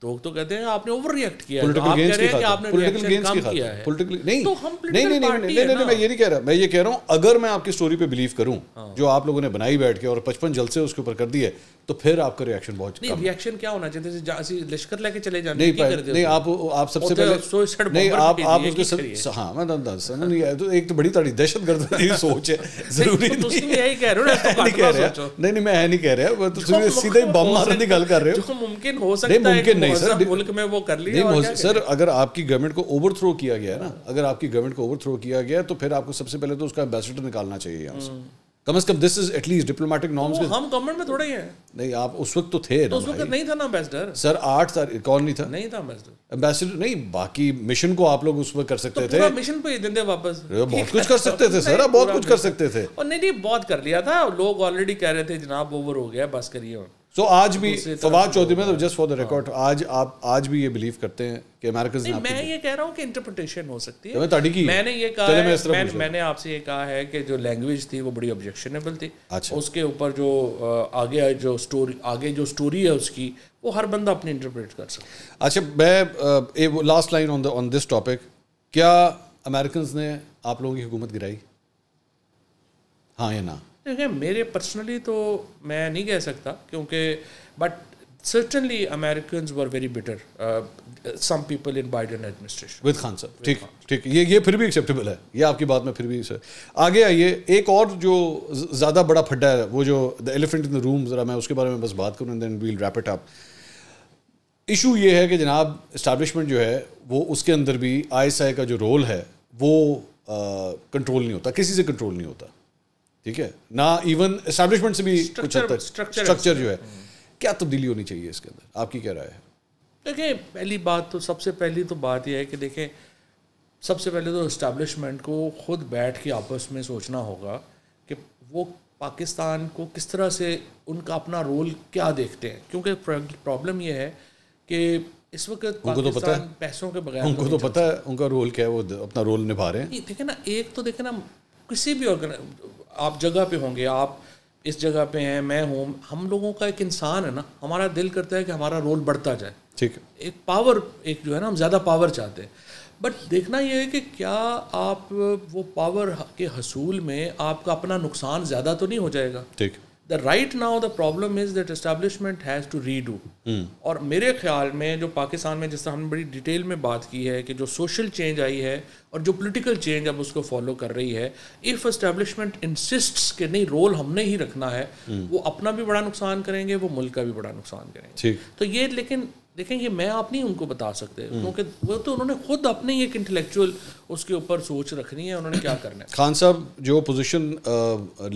लोग तो कहते हैं आपने ओवर रिएक्ट किया है, आप कह रहे हैं कि आपने रिएक्शन कम किया है। नहीं नहीं नहीं नहीं मैं ये नहीं कह रहा, मैं ये कह रहा हूँ अगर मैं आपकी स्टोरी पे बिलीव करूँ जो आप लोगों ने बनाई बैठ के और पचपन जलसे उसके ऊपर कर दिए तो फिर आपका रिएक्शन बहुत नहीं। रिएक्शन क्या होना चाहिए? जैसे लश्कर लेके चले जाने नहीं, क्या करते नहीं आप आप सबसे पहले नहीं आप आप उसके हाँ मैं तो एक तो बड़ी तड़ी दहशतगर्द सोच है, जरूरी नहीं कह रहे हो नहीं नहीं मैं है नहीं कह रहा, तुम सीधे बम मारने की गल कर रहे हो, मुमकिन हो सकता है नहीं सर मुल्क में वो कर लिया। सर अगर आपकी गवर्नमेंट को ओवरथ्रो किया गया है ना, अगर आपकी गवर्नमेंट को ओवरथ्रो किया गया तो फिर आपको सबसे पहले तो उसका एम्बेसडर निकालना चाहिए यहाँ से कम से कम। This is at least diplomatic norms. हम गवर्नमेंट में थोड़े ही हैं। नहीं आप उस वक्त तो थे, तो उस वक्त नहीं था ना एम्बेसडर। सर आठ तारीख कौन नहीं था? नहीं था एम्बेसडर। एम्बेसडर नहीं, बाकी मिशन को आप लोग उस वक्त कर सकते तो थे, मिशन पे देंदे वापस, बहुत कुछ कर सकते थे सर, बहुत कुछ कर सकते थे। और नहीं नहीं बहुत कर लिया था, लोग ऑलरेडी कह रहे थे जनाब ओवर हो गया बस करिए। तो आज भी फवाद चौधरी में जस्ट फॉर द रिकॉर्ड आज आप आज भी ये बिलीव करते हैं कि अमेरिकन नहीं, मैं ये कह रहा हूँ कि इंटरप्रिटेशन हो सकती है। तो मैंने ये कहा है, मैं, मैंने आपसे ये कहा है कि जो लैंग्वेज थी वो बड़ी ऑब्जेक्शनेबल थी। अच्छा। उसके ऊपर जो आगे जो स्टोरी आगे जो स्टोरी है उसकी वो हर बंदा अपनी इंटरप्रेट कर सकता। अच्छा मैं last line on on this topic, क्या अमेरिकन ने आप लोगों की हुकूमत गिराई, हाँ या ना? मेरे पर्सनली तो मैं नहीं कह सकता क्योंकि but certainly Americans were very bitter, some people in Biden administration with Khan साहब। ठीक ठीक, ये ये फिर भी एक्सेप्टेबल है, ये आपकी बात में फिर भी सर। आगे आइए, एक और जो ज़्यादा बड़ा फड्डा है वो जो the elephant in the room, ज़रा मैं उसके बारे में बस बात करूँ then we'll wrap it up. Issue ये है कि जनाब इस्टेब्लिशमेंट जो है वो उसके अंदर भी आई एस आई का जो रोल है वो कंट्रोल नहीं होता, किसी से कंट्रोल नहीं होता, ठीक है ना, इवन एस्टैब्लिशमेंट से भी कुछ हद तक स्ट्रक्चर जो है। क्या तब्दीली होनी चाहिए इसके अंदर, आपकी क्या राय है? देखिए पहली बात तो सबसे पहली तो बात यह है कि देखें सबसे पहले तो एस्टैब्लिशमेंट को खुद बैठ के आपस में सोचना होगा कि वो पाकिस्तान को किस तरह से उनका अपना रोल क्या देखते हैं, क्योंकि प्रॉब्लम यह है कि इस वक्त उनको तो पता है पैसों के बगैर, उनको तो पता है उनका रोल क्या है, वो अपना रोल निभा रहे हैं। देखें ना, एक तो देखें ना किसी भी ऑर्गेनाइज आप जगह पे होंगे, आप इस जगह पे हैं, मैं हूँ, हम लोगों का एक इंसान है ना, हमारा दिल करता है कि हमारा रोल बढ़ता जाए, ठीक है, एक पावर एक जो है ना हम ज़्यादा पावर चाहते हैं। बट देखना ये है कि क्या आप वो पावर के हसूल में आपका अपना नुकसान ज़्यादा तो नहीं हो जाएगा, ठीक है। The right now the problem is that establishment has to redo. hmm. और मेरे ख्याल में जो पाकिस्तान में, जिससे हमने बड़ी डिटेल में बात की है कि जो सोशल चेंज आई है और जो पॉलिटिकल चेंज अब उसको फॉलो कर रही है, इफ़ एस्टेब्लिशमेंट इंसिस्ट्स कि नहीं रोल हमने ही रखना है, hmm. वो अपना भी बड़ा नुकसान करेंगे, वो मुल्क का भी बड़ा नुकसान करेंगे. तो ये लेकिन देखें, ये मैं आप नहीं उनको बता सकते, क्योंकि वो तो उन्होंने खुद अपने एक इंटेलेक्चुअल उसके ऊपर सोच रखनी है, उन्होंने क्या करना है. खान साहब जो पोजीशन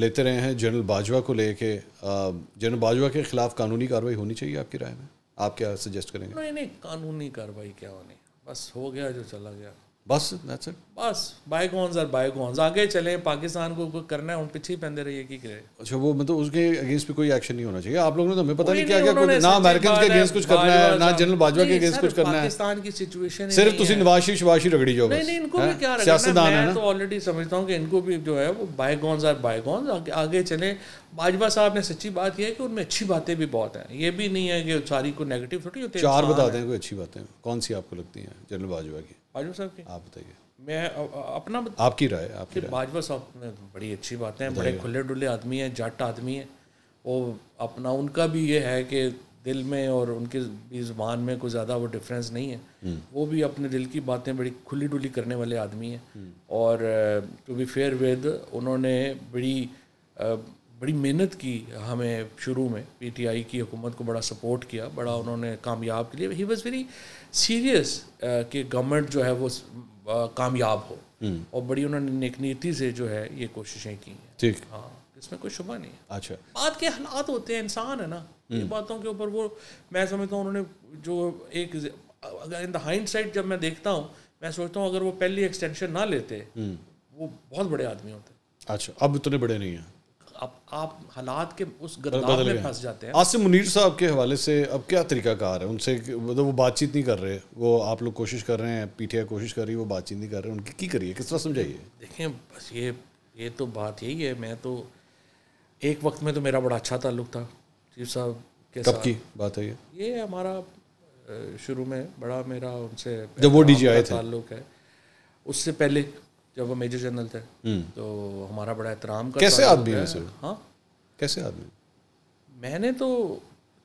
लेते रहे हैं जनरल बाजवा को लेके, जनरल बाजवा के खिलाफ कानूनी कार्रवाई होनी चाहिए आपकी राय में, आप क्या सजेस्ट करेंगे? नहीं नहीं, कानूनी कार्रवाई क्या होनी, बस हो गया जो चला गया, बस दैट्स इट. बस बायगॉन्स और बायगॉन्स, आगे चले, पाकिस्तान को कुछ करना है उन पीछे पहनते रहिए की करे. अच्छा, वो मतलब उसके अगेंस्ट भी कोई एक्शन नहीं होना चाहिए? आप लोगों ने तो हमें पता नहीं क्या क्या, कोई ना अमेरिकन के अगेंस्ट कुछ करना है, ना जनरल बाजवा के अगेंस्ट कुछ करना है. पाकिस्तान की सिचुएशन है, सिर्फ तुसी नवाशी शवाशी रगड़ी जाओ. नहीं नहीं, इनको भी क्या रखना है, मैं तो ऑलरेडी समझता हूं कि इनको भी जो है वो बायगॉन्स और बायगॉन्स, आगे चले. बाजवा साहब ने सच्ची बात यह है कि उनमें अच्छी बातें भी बहुत हैं, ये भी नहीं है कि सारी को नेगेटिव थोड़ी होती है. चार बता दें कोई अच्छी बातें कौन सी आपको लगती हैं जनरल बाजवा की? बाजवा साहब की आप बताइए. मैं अपना बत... आपकी राय, आपकी राय. बाजवा साहब में बड़ी अच्छी बातें हैं, बड़े खुले डुले आदमी हैं, जट आदमी हैं, वो अपना उनका भी ये है कि दिल में और उनके भी जुबान में कोई ज़्यादा वो डिफरेंस नहीं है, वो भी अपने दिल की बातें बड़ी खुली डुली करने वाले आदमी हैं. और टू बी फेयर विद, उन्होंने बड़ी बड़ी मेहनत की, हमें शुरू में पीटीआई की हुकूमत को बड़ा सपोर्ट किया, बड़ा उन्होंने कामयाब के लिए, ही वाज वेरी सीरियस कि गवर्नमेंट जो है वो कामयाब हो, और बड़ी उन्होंने नेकनीति से जो है ये कोशिशें की हैं. ठीक, हाँ, इसमें कोई शुबा नहीं है. अच्छा, बात के हालात होते हैं, इंसान है ना, ये बातों के ऊपर वो मैं समझता हूँ उन्होंने जो एक, अगर इन द हाइंडसाइट जब मैं देखता हूँ, मैं सोचता हूँ अगर वो पहली एक्सटेंशन ना लेते वो बहुत बड़े आदमी होते. अच्छा, अब इतने बड़े नहीं हैं, अब आप हालात के उस गद्दार में फंस जाते हैं. आसिम मुनीर साहब के हवाले से अब क्या तरीकाकार है उनसे, मतलब वो बातचीत नहीं कर रहे, वो आप लोग कोशिश कर रहे हैं, पीटीआई कोशिश कर रही है, वो बातचीत नहीं कर रहे, उनकी की करिए, किस तरह समझाइए? देखें, बस ये ये तो बात यही है. मैं तो एक वक्त में तो मेरा बड़ा अच्छा ताल्लुक था चीफ साहब के साथ. कब की बात है ये? ये हमारा शुरू में बड़ा मेरा उनसे जब वो डीजी आए थे ताल्लुक है, उससे पहले जब वो मेजर जनरल थे तो हमारा बड़ा एहतराम का. कैसे आदमी है सर? हाँ, कैसे आदमी? मैंने तो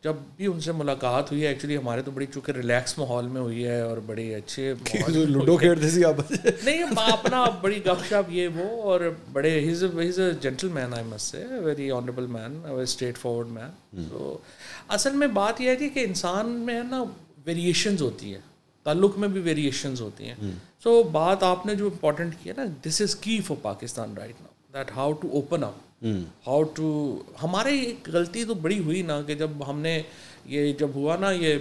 जब भी उनसे मुलाकात हुई है, एक्चुअली हमारे तो बड़ी चूँकि रिलैक्स माहौल में हुई है और बड़े अच्छे लूडो खेलते थे आप. नहीं, अपना बड़ी गपशप ये वो, और बड़े his his a gentleman, I must say very honourable man, straightforward man. तो असल में बात यह है जी कि इंसान में ना वेरिएशंस होती है, ताल्लुक में भी वेरिएशंस होती हैं. सो so, बात आपने जो इम्पोर्टेंट की है ना, this is key for Pakistan right now, that how to open up, how to. हमारे एक गलती तो बड़ी हुई ना कि जब हमने ये जब हुआ ना ये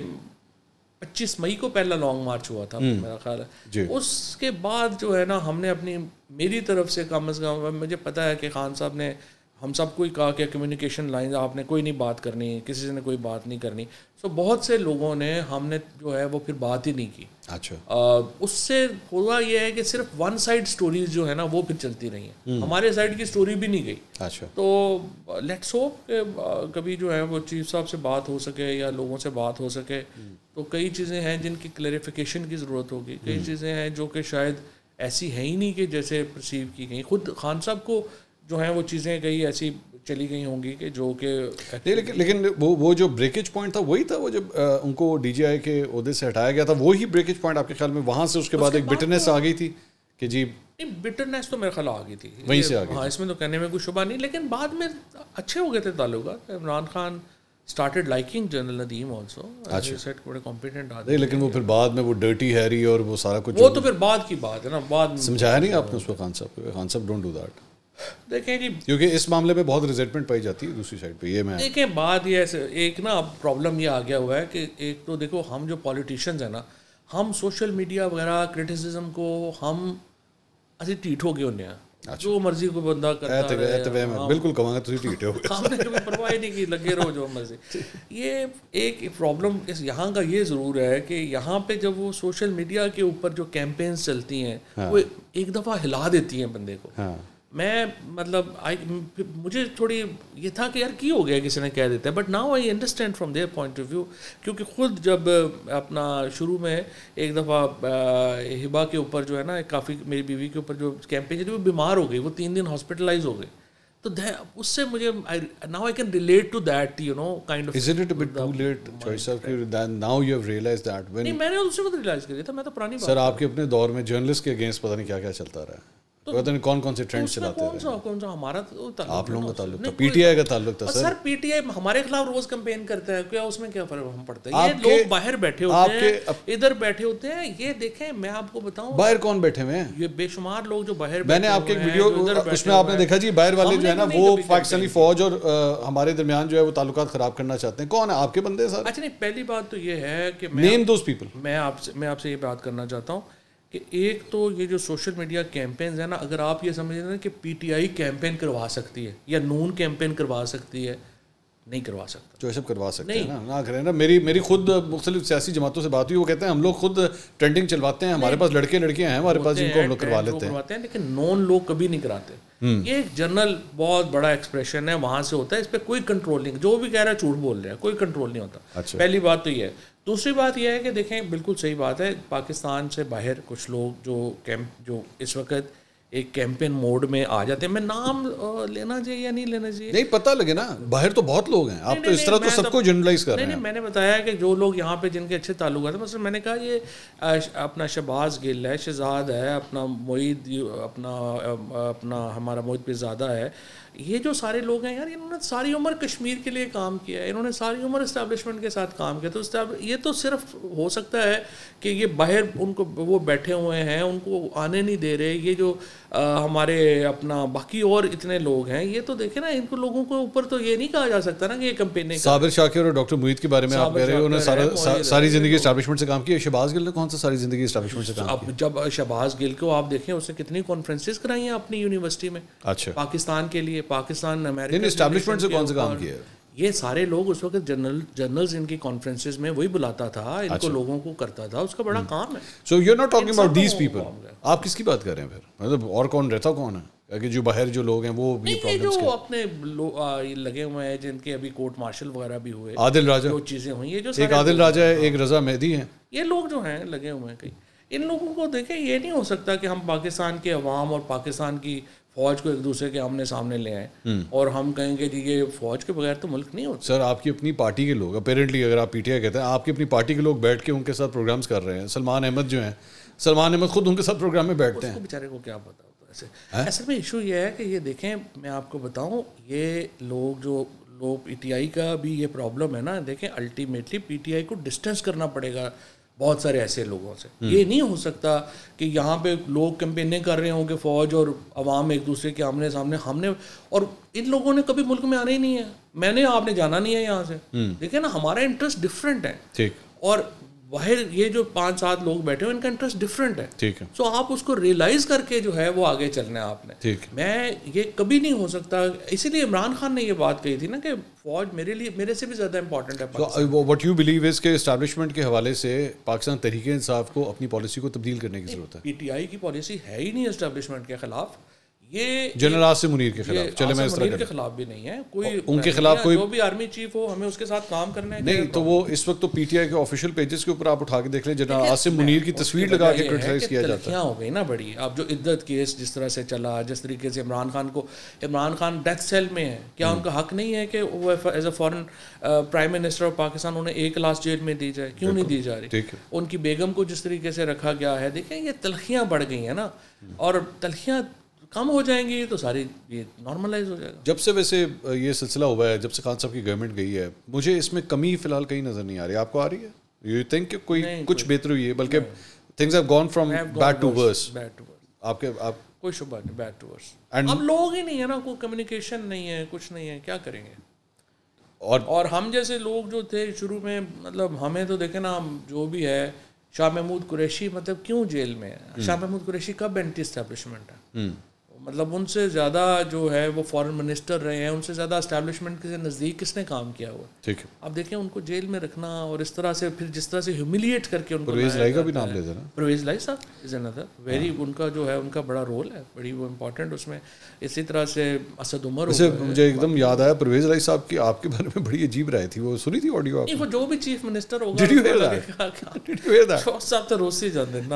पच्चीस मई को पहला लॉन्ग मार्च हुआ था, मेरा ख्याल है उसके बाद जो है ना हमने अपनी, मेरी तरफ से कम अज़ कम, मुझे पता है कि खान साहब ने हम सबको ही कहा कि कम्युनिकेशन लाइन आपने कोई नहीं बात करनी, किसी ने कोई बात नहीं करनी. सो so, बहुत से लोगों ने, हमने जो है वो फिर बात ही नहीं की. अच्छा, आ, उससे हुआ ये है कि सिर्फ वन साइड स्टोरीज जो है ना वो फिर चलती रही हैं, हमारे साइड की स्टोरी भी नहीं गई. अच्छा, तो लेट्स होप कभी जो है वो चीफ साहब से बात हो सके या लोगों से बात हो सके. तो कई चीज़ें हैं जिनकी क्लैरिफिकेशन की ज़रूरत होगी, कई चीज़ें हैं जो कि शायद ऐसी हैं ही नहीं कि जैसे परसीव की गई. खुद खान साहब को जो हैं वो चीज़ें कई ऐसी चली गई होंगी कि जो कि लेकिन लेकिन वो वो जो ब्रेकेज पॉइंट था वही था, वो जब आ, उनको डीजीआई के ओहदे से हटाया गया था, वही ब्रेकेज पॉइंट आपके ख्याल में वहाँ से उसके, उसके बाद एक बिटरनेस आ गई थी कि जी बिटरनेस तो मेरे ख्याल आ गई थी वहीं से आ गई. हाँ, इसमें तो कहने में कोई शुबा नहीं. लेकिन बाद में अच्छे हो गए थे ताल्लुकात. Imran Khan started liking general Nadeem also, अच्छे सेट बड़े कॉम्पिटेंट आदमी. लेकिन वो फिर बाद में वो डर्टी हैरी और वो सारा कुछ, वो तो फिर बाद की बात है ना, बाद समझाया नहीं आपने उसको खान साहब को? खान साहब डोंट डू दैट. देखें जी, क्योंकि इस मामले में बहुत रिजेंटमेंट पाई जाती है दूसरी साइड पे. ये मैं देखें, बात ये एक ना प्रॉब्लम ये आ गया हुआ है कि एक तो देखो हम जो पॉलिटिशियंस हैं ना, हम सोशल मीडिया वगैरह क्रिटिसिज्म को हम असि टीट हो गए होने. अच्छा, जो मर्जी को बंदा करता है, बिल्कुल कमांगा तुझे टीट हो गए, हमने कभी परवाह नहीं की, लगे रहो जो मर्जी. ये एक प्रॉब्लम इस यहाँ का ये ज़रूर है कि यहाँ पे जब वो सोशल मीडिया के ऊपर जो कैंपेन्स चलती हैं वो एक दफ़ा हिला देती हैं बंदे को. मैं मतलब आई मुझे थोड़ी ये था कि यार की हो गया, किसी ने कह देता है, but now I understand from their point of view. क्योंकि खुद जब अपना शुरू में एक दफ़ा हिबा के ऊपर जो है ना काफ़ी, मेरी बीवी के ऊपर जो कैंपेन चली, वो बीमार हो गई, वो तीन दिन हॉस्पिटलाइज हो गई. तो उससे मुझे now I can relate to that you know kind of isn't it a bit too late choice of you then now you have realised that when नहीं मैंने उससे तो रियलाइज कर लिया था मैं तो पुरानी बात सर आपके अपने दौर में जर्नलिस्ट के अगेंस्ट पता नहीं क्या-क्या चलता रहा है तो कौन कौन से ट्रेंड चलाते हैं कौन सा कौन सा हमारा आप लोगों का ताल्लुक था पीटीआई का ताल्लुक था सर पीटीआई हमारे खिलाफ रोज कैंपेन करते हैं क्या उसमें क्या फर्क हम पड़ता है ये लोग बाहर बैठे होते हैं इधर बैठे होते हैं ये देखें मैं आपको बताऊं बाहर कौन बैठे हुए हैं ये बेशुमार लोग जो बाहर मैंने आपके एक वीडियो उसमें आपने देखा जी बाहर वाले जो है ना वो पाकिस्तानी फौज और हमारे दरमियान जो है वो ताल्लुकात खराब करना चाहते हैं कौन है आपके बंदे सर अच्छा नहीं पहली बात तो ये है कि नेम दोस पीपल मैं आपसे मैं आपसे ये बात करना चाहता हूँ कि एक तो ये जो सोशल मीडिया कैंपेन्स है ना अगर आप ये समझ रहे हैं कि पीटीआई कैंपेन करवा सकती है या नून कैंपेन करवा सकती है नहीं करवा सकता जो सब करवा सकते हैं ना ना करें ना मेरी मेरी खुद मुख्तलिफ सियासी जमातों से बात हुई वो कहते हैं हम लोग खुद ट्रेंडिंग चलवाते हैं हमारे पास लड़के लड़कियां हैं हमारे पास जिनको हम लोग करवा लेते हैं लेकिन नॉन लोग कभी नहीं कराते ये एक जनरल बहुत बड़ा एक्सप्रेशन है वहाँ से होता है इस पर कोई कंट्रोल नहीं जो भी कह रहा है झूठ बोल रहे हैं कोई कंट्रोल नहीं होता पहली बात तो ये है दूसरी बात यह है कि देखें बिल्कुल सही बात है पाकिस्तान से बाहर कुछ लोग जो कैंप जो इस वक्त एक कैंपेन मोड में आ जाते हैं मैं नाम लेना चाहिए या नहीं लेना चाहिए नहीं पता लगे ना बाहर तो बहुत लोग हैं आप तो इस तरह तो सबको जनरलाइज कर रहे हैं नहीं मैंने बताया कि जो लोग यहाँ पे जिनके अच्छे ताल्लुक थे मतलब मैंने कहा ये अपना शहबाज गिल है शहजाद है अपना मोईद अपना अपना हमारा मोईद पीरज़ादा है ये जो सारे लोग हैं यार इन्होंने सारी उम्र कश्मीर के लिए काम किया है इन्होंने सारी उम्र इस्टेब्लिशमेंट के साथ काम किया तो ये तो सिर्फ हो सकता है कि ये बाहर उनको वो बैठे हुए हैं उनको आने नहीं दे रहे ये जो आ, हमारे अपना बाकी और इतने लोग हैं ये तो देखे ना इनको लोगों के ऊपर तो ये नहीं कहा जा सकता ना कि ये कंपेन साबिर शाकिर और डॉक्टर मुईद के बारे में आप कह रहे हो उन्होंने सारी जिंदगी इस्टेब्लिशमेंट से काम किया शहबाज गिल ने कौन सा सारी जिंदगी इस्टेब्लिशमेंट से काम किया जब शहबाज गिल को आप देखें उसने कितनी कॉन्फ्रेंसेज कराई हैं अपनी यूनिवर्सिटी में अच्छा पाकिस्तान के लिए पाकिस्तान अमेरिका इस्टेब्लिशमेंट से कौन सा काम किया ये सारे लोग उस वक्त जनरल जनरल्स इनकी कॉन्फ्रेंसेस में वही बुलाता था इनको लोगों को करता था उसका बड़ा काम है so you are not talking about these people आप किसकी बात कर रहे हैं फिर मतलब और कौन रहता कौन है कि जो बाहर जो लोग हैं वो भी प्रॉब्लम्स के अपने लगे हुए हैं जिनके अभी कोर्ट मार्शल वगैरह भी हुए आदिल राजा वो चीज़ें हुई है जो एक आदिल राजा है एक रजा मेहदी है ये लोग जो हैं लगे हुए हैं कहीं इन लोगों को देखें ये नहीं हो सकता कि हम पाकिस्तान के अवाम और पाकिस्तान की फौज को एक दूसरे के आमने सामने ले आए और हम कहेंगे जी ये फौज के बगैर तो मुल्क नहीं होता सर आपकी अपनी पार्टी के लोग अपेरेंटली अगर आप पीटीआई कहते हैं आपकी अपनी पार्टी के लोग बैठ के उनके साथ प्रोग्राम्स कर रहे हैं सलमान अहमद जो हैं सलमान अहमद खुद उनके साथ प्रोग्राम में बैठते हैं बेचारे को क्या पता होता ऐसे असल में इशू ये है कि ये देखें मैं आपको बताऊँ ये लोग जो लोग पीटीआई का भी ये प्रॉब्लम है ना देखें अल्टीमेटली पीटीआई को डिस्टेंस करना पड़ेगा बहुत सारे ऐसे लोगों से ये नहीं हो सकता कि यहाँ पे लोग कैंपेनिंग कर रहे हों कि फ़ौज और अवाम एक दूसरे के आमने सामने हमने और इन लोगों ने कभी मुल्क में आना ही नहीं है मैंने आपने जाना नहीं है यहाँ से देखिए ना हमारा इंटरेस्ट डिफरेंट है ठीक और बाहर ये जो पाँच सात लोग बैठे हो इनका इंटरेस्ट डिफरेंट है ठीक है सो so, आप उसको रियलाइज करके जो है वो आगे चलना है आपने ठीक है मैं ये कभी नहीं हो सकता इसीलिए इमरान खान ने ये बात कही थी ना कि फौज मेरे लिए मेरे से भी ज़्यादा इंपॉर्टेंट है व्हाट यू बिलीव इज के इस्टेब्लिशमेंट के हवाले से पाकिस्तान तहरीक इंसाफ को अपनी पॉलिसी को तब्दील करने की जरूरत है पीटीआई की पॉलिसी है ही नहीं इस्टेब्लिशमेंट के खिलाफ ये जनरल आसिम मुनीर के खिलाफ चले मैं इस तरह के खिलाफ भी नहीं है कोई उनके खिलाफ कोई जो भी आर्मी चीफ हो हमें उसके साथ काम करना है नहीं तो वो इस वक्त तो पीटीआई के ऑफिशियल पेजेस के ऊपर आप उठा के देख लें जनरल आसिम मुनीर की तस्वीर लगा के क्रिटिसाइज किया जाता है क्या हो गई ना बड़ी अब जो इद्दत केस जिस तरह से चला जिस तरीके से इमरान खान को इमरान खान डेथ सेल में है क्या उनका हक नहीं है कि वो as a foreign prime minister of Pakistan उन्हें एक क्लास जेल में दी जाए क्यों नहीं दी जा रही उनकी बेगम को जिस तरीके से रखा गया है देखें ये तलखियाँ बढ़ गई हैं ना और तलखियाँ कम हो जाएंगी तो सारी ये नॉर्मलाइज हो जाएगा जब से वैसे ये सिलसिला हुआ है जब से खान साहब की गवर्नमेंट गई है मुझे इसमें कमी फिलहाल कहीं नज़र नहीं आ रही आपको आ रही है यू थिंक कि कोई कुछ बेहतर हुई है बल्कि things have gone from bad to worse आपके आप कोई शुबा नहीं बैड टू वर्स अब लोग ही नहीं है ना कोई कम्युनिकेशन नहीं है कुछ नहीं है क्या करेंगे और और हम जैसे लोग जो थे शुरू में मतलब हमें तो देखे ना जो भी है शाह महमूद कुरैशी मतलब क्यों जेल में है शाह महमूद कुरैशी कब एंटी इस्टेब्लिशमेंट है मतलब उनसे ज़्यादा जो है वो फॉरेन मिनिस्टर रहे हैं उनसे ज़्यादा इस्टेब्लिशमेंट के नज़दीक किसने काम किया हुआ ठीक है अब देखिए उनको जेल में रखना और इस तरह से फिर जिस तरह से ह्यूमिलिएट करके उनको परवेज़ लाई का भी नाम ले देना परवेज़ लाई साहब इज अनदर वेरी उनका जो है उनका बड़ा रोल है बड़ी वो इम्पोर्टेंट उसमें इसी तरह से असद उमर मुझे एकदम याद आया परवेज़ लाई साहब की आपके बारे में बड़ी अजीब राय थी वो सुनी थी ऑडियो आपने वो जो भी चीफ मिनिस्टर होगा साहब तो रोस ही जाते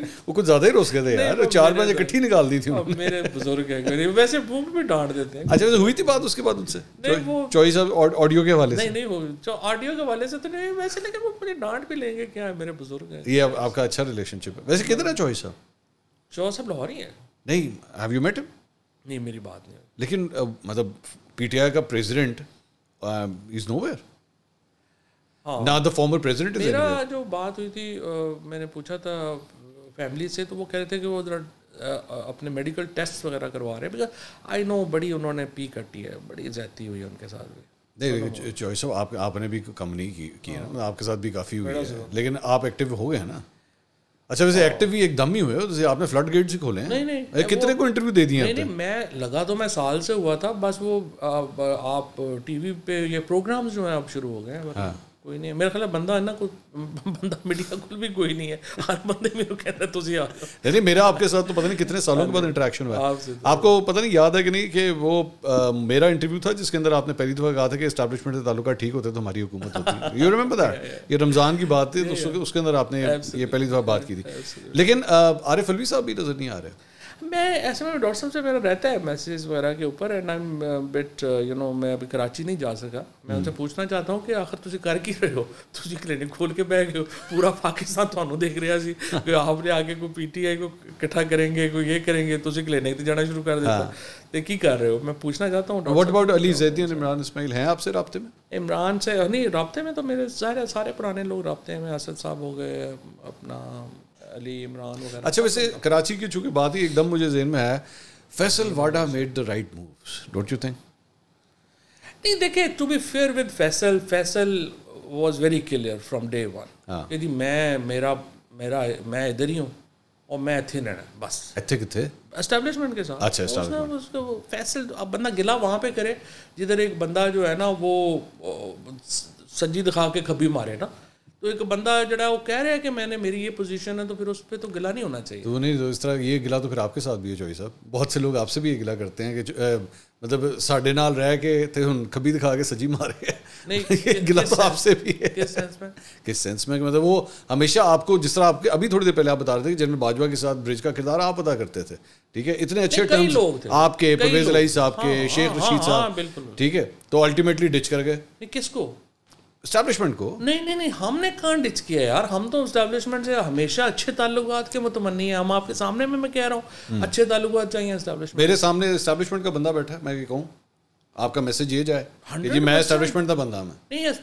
वो कुछ ज़्यादा ही रोस गए थे यार चार बजे इकट्ठी निकाल दी थी मेरे बुजुर्ग हैं, मेरे वैसे बुक में डांट देते हैं। अच्छा वैसे हुई थी बात उसके बाद उनसे? नहीं वो चॉइस ऑडियो के वाले से? नहीं नहीं वो ऑडियो के वाले से तो नहीं वैसे, लेकिन वो मुझे डांट भी लेंगे क्या है, मेरे बुजुर्ग हैं। ये आपका अच्छा रिलेशनशिप है। वैसे किधर है चॉइस साहब? चॉइस साहब लाहौर ही है। नहीं हैव यू मेट हिम? नहीं मेरी बात नहीं। लेकिन मतलब पीटीआई का प्रेसिडेंट इज नोवेयर। ना द फॉर्मर प्रेसिडेंट इज मेरा जो बात हुई थी मैंने पूछा था फैमिली से, तो वो कह रहे थे कि वो जरा अपने मेडिकल टेस्ट वगैरह करवा रहे हैं, बिकॉज आई नो बड़ी उन्होंने पी कटी है, बड़ी ज्यादती हुई है उनके साथ भी। नहीं चॉइस साहब आप आपने भी कम नहीं की, की है ना, आपके साथ भी काफ़ी हुई है, लेकिन आप एक्टिव हो गए हैं ना। अच्छा वैसे एक्टिव भी एकदम ही हुए हो, जैसे आपने फ्लड गेट से खोले हैं। नहीं नहीं कितने को इंटरव्यू दे दिए? नहीं नहीं मैं लगा तो मैं साल से हुआ था बस, वो आप टीवी पे ये प्रोग्राम्स जो हैं आप शुरू हो गए हैं। कोई नहीं मेरे ख्याल बंदा है ना, कोई बंदा मीडिया कुल भी कोई नहीं है, हर बंदे मेरे कह रहा है तुझे यार। नहीं मेरा आपके साथ तो पता नहीं कितने सालों के बाद इंटरेक्शन हुआ है। आपको पता नहीं याद है कि नहीं कि वो आ, मेरा इंटरव्यू था जिसके अंदर आपने पहली दफ़ा कहा था कि एस्टैब्लिशमेंट से ताल्लुका ठीक होते तो हमारी हुकूमत होती। You remember that? ये रमज़ान की बात थी तो उसके अंदर आपने ये पहली दफ़ा बात की थी। लेकिन आरिफ अलवी साहब भी नज़र नहीं आ रहे। मैं ऐसे में डॉक्टर साहब से मेरा रहता है मैसेज वगैरह के ऊपर, and I am bit you know मैं अभी कराची नहीं जा सका। मैं उनसे पूछना चाहता हूँ कि आखिर तुझे कर की रहे हो, तुझे क्लिनिक खोल के बह गए हो, पूरा पाकिस्तान थानू देख रहा सी कि आपने आगे कोई पीटीआई को इकट्ठा करेंगे, कोई ये करेंगे, तुझे क्लिनिक तो जाना शुरू कर देता तो की कर रहे हो। मैं पूछना चाहता हूँ व्हाट अबाउट अली ज़ैदी, इमरान इस्माइल हैं आपसे रब्ते में? इमरान से नहीं रब्ते में तो मेरे सारे सारे पुराने लोग रब्ते में, असद साहब हो गए अपना, अली इमरान वगैरह। अच्छा वैसे कराची की चूंकि बात ही एकदम मुझे जेहन में है, Faisal Vawda made the right moves don't you think? नहीं देखिए to be fair with Faisal, Faisal was very clear from day one यदि मैं मेरा मेरा मैं इधर ही हूँ और मैं थे ना बस इतने कितने एस्टेब्लिशमेंट के साथ। अच्छा एस्टेब्लिशमेंट उसको फैसल अब बंदा गिला वहाँ पे करे जिधर एक बंदा जो है ना वो सज्जी दिखा के खबी मारे ना, तो एक बंदा जड़ा वो कह रहा है कि मैंने मेरी ये पोजीशन है तो फिर उस पर तो गिला नहीं होना चाहिए। तो नहीं तो इस तरह ये गिला तो फिर आपके साथ भी है चॉइस साहब, बहुत से लोग आपसे भी ये गिला करते हैं कि ए, मतलब साढ़े नाल रह के ते हुन खबी दिखा के सजी मारे। नहीं ये गिला तो आपसे भी है। किस सेंस में? किस सेंस में मतलब वो हमेशा आपको जिस तरह आपके अभी थोड़ी देर पहले आप बता रहे थे कि जनरल बाजवा के साथ ब्रिज का किरदार आप अदा करते थे, ठीक है, इतने अच्छे टर्म्स लोग थे आपके, परवेज इलाही साहब के, शेख रशीद साहब, ठीक है, तो अल्टीमेटली डिच कर गए। किसको? एस्टैब्लिशमेंट को? नहीं नहीं नहीं हमने कांड डिच किया यार, हम तो एस्टैब्लिशमेंट से हमेशा अच्छे ताल्लुकात के मुतमन्नी हैं। हम आपके सामने में मैं कह रहा हूँ अच्छे ताल्लुकात चाहिए एस्टैब्लिशमेंट। मेरे सामने एस्टैब्लिशमेंट का बंदा बैठा है, मैं ये कहूँ आपका मैसेज ये जाए कि जी मैं एस्टैब्लिशमेंट का बंदा हूँ। नहीं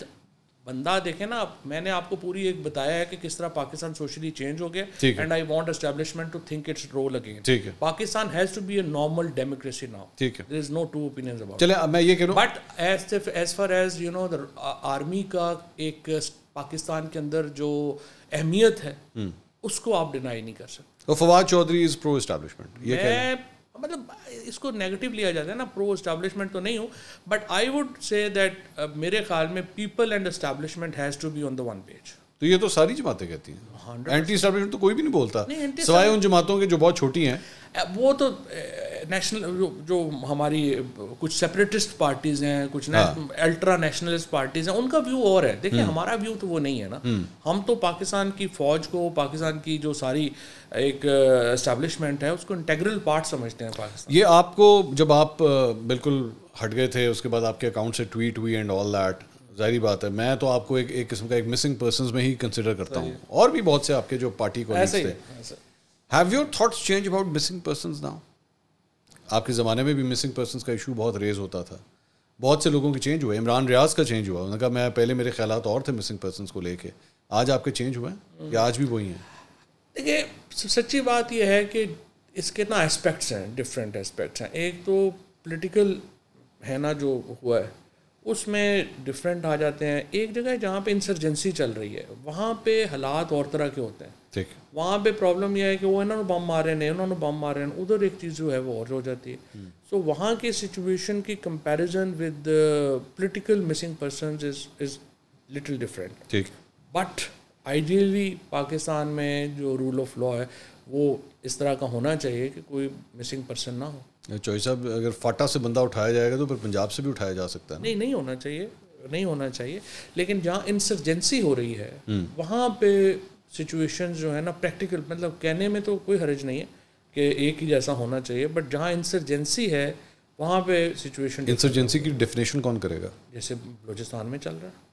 बंदा देखे ना आप, मैंने आपको पूरी एक बताया है कि किस तरह पाकिस्तान सोशली चेंज हो गया and I want establishment to think its role again. ठीक है Pakistan has to be a normal democracy now, ठीक है, there is no two opinions about. चले मैं ये कह रहा हूं but as as far as you know the army का एक पाकिस्तान के अंदर जो अहमियत है हुँ. उसको आप डिनाई नहीं कर सकते। तो Fawad Chaudhry is pro establishment ये कह रहे हैं, मतलब इसको नेगेटिव लिया जाता है ना, प्रो एस्टैब्लिशमेंट तो नहीं हूँ but I would say that मेरे ख्याल में people and establishment has to be on the one page. तो ये तो सारी जमातें कहती हैं, एंटी एस्टैब्लिशमेंट तो कोई भी नहीं बोलता सिवाय उन जमातों के जो बहुत छोटी हैं। वो तो नेशनल जो, जो हमारी कुछ सेपरेटिस्ट पार्टीज हैं, कुछ अल्ट्रा नेशनलिस्ट पार्टीज हैं, उनका व्यू और है। देखिए हमारा व्यू तो वो नहीं है ना, हम तो पाकिस्तान की फौज को, पाकिस्तान की जो सारी एक एस्टैब्लिशमेंट है उसको इंटेग्रल पार्ट समझते हैं पाकिस्तान। ये आपको जब आप बिल्कुल हट गए थे उसके बाद आपके अकाउंट से ट्वीट हुई एंड ऑल दैट, जाहिर बात है मैं तो आपको एक एक किस्म का एक मिसिंग पर्सन्स में ही कंसिडर करता हूँ, और भी बहुत से आपके जो पार्टी कॉलेज थे। Have your thoughts change about missing persons now? आपके ज़माने में भी मिसिंग पर्सन्स का इशू बहुत रेज होता था, बहुत से लोगों के चेंज हुए, इमरान रियाज का चेंज हुआ, उन्होंने कहा मैं पहले मेरे ख्यालात और थे मिसिंग पर्सन्स को लेके, आज आपके चेंज हुए हैं या आज भी वही हैं? देखिए सच्ची बात यह है कि इसके ना एस्पेक्ट्स हैं, डिफरेंट एस्पेक्ट्स हैं। एक तो पोलिटिकल है ना जो हुआ है उसमें डिफरेंट आ जाते हैं। एक जगह जहाँ पे इंसर्जेंसी चल रही है वहाँ पे हालात और तरह के होते हैं, ठीक है, वहाँ पे प्रॉब्लम यह है कि वो इन्होंने बम मारे हैं, उन्होंने बम मारे हैं, उधर एक चीज़ जो है वो और हो जाती है। सो so, वहाँ की सिचुएशन की comparison with political missing person is is little different, ठीक। बट आइडियली पाकिस्तान में जो रूल ऑफ लॉ है वो इस तरह का होना चाहिए कि कोई मिसिंग पर्सन ना हो। चॉइस साहब अगर फाटा से बंदा उठाया जाएगा तो फिर पंजाब से भी उठाया जा सकता है। नहीं नहीं होना चाहिए, नहीं होना चाहिए, लेकिन जहाँ इंसर्जेंसी हो रही है वहाँ पे सिचुएशन जो है ना प्रैक्टिकल, मतलब कहने में तो कोई हर्ज नहीं है कि एक ही जैसा होना चाहिए, बट जहाँ इंसर्जेंसी है वहाँ पे सिचुएशन। इंसर्जेंसी की डेफिनेशन कौन करेगा? जैसे बलूचिस्तान में चल रहा है,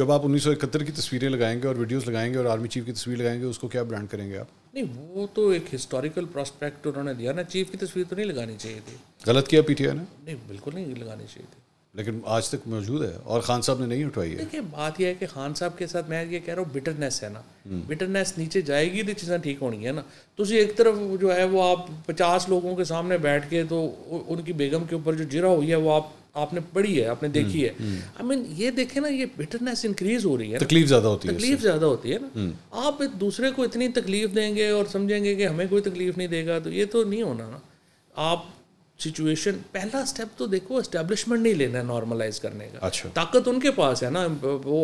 जब आप उन्नीस सौ इकहत्तर की तस्वीरें लगाएंगे और वीडियोस लगाएंगे और आर्मी चीफ की तस्वीर लगाएंगे, उसको क्या ब्रांड करेंगे आप? नहीं, वो तो एक हिस्टोरिकल प्रोस्पेक्ट उन्होंने दिया ना, चीफ की तस्वीर तो नहीं लगानी चाहिए थी। गलत किया पीटीआई ने? नहीं, बिल्कुल नहीं लगानी चाहिए थी, लेकिन आज तक मौजूद है और खान साहब ने नहीं उठवाई है। देखिए, बात यह है कि खान साहब के साथ मैं ये कह रहा हूँ, बिटरनेस है ना, बिटरनेस नीचे जाएगी तो चीज़ें ठीक होनी है ना। तो एक तरफ जो है वो आप पचास लोगों के सामने बैठ के तो उनकी बेगम के ऊपर जो जिरा हुई है वो आप आपने पढ़ी है, आपने देखी है। आई मीन ये देखें ना, ये बिटरनेस इंक्रीज हो रही है, तकलीफ ज़्यादा होती है, तकलीफ ज़्यादा होती है ना। आप दूसरे को इतनी तकलीफ देंगे और समझेंगे कि हमें कोई तकलीफ नहीं देगा, तो ये तो नहीं होना ना। आप सिचुएशन, पहला स्टेप तो देखो एस्टेब्लिशमेंट नहीं लेना है नॉर्मलाइज करने का। अच्छा। ताकत उनके पास है ना, वो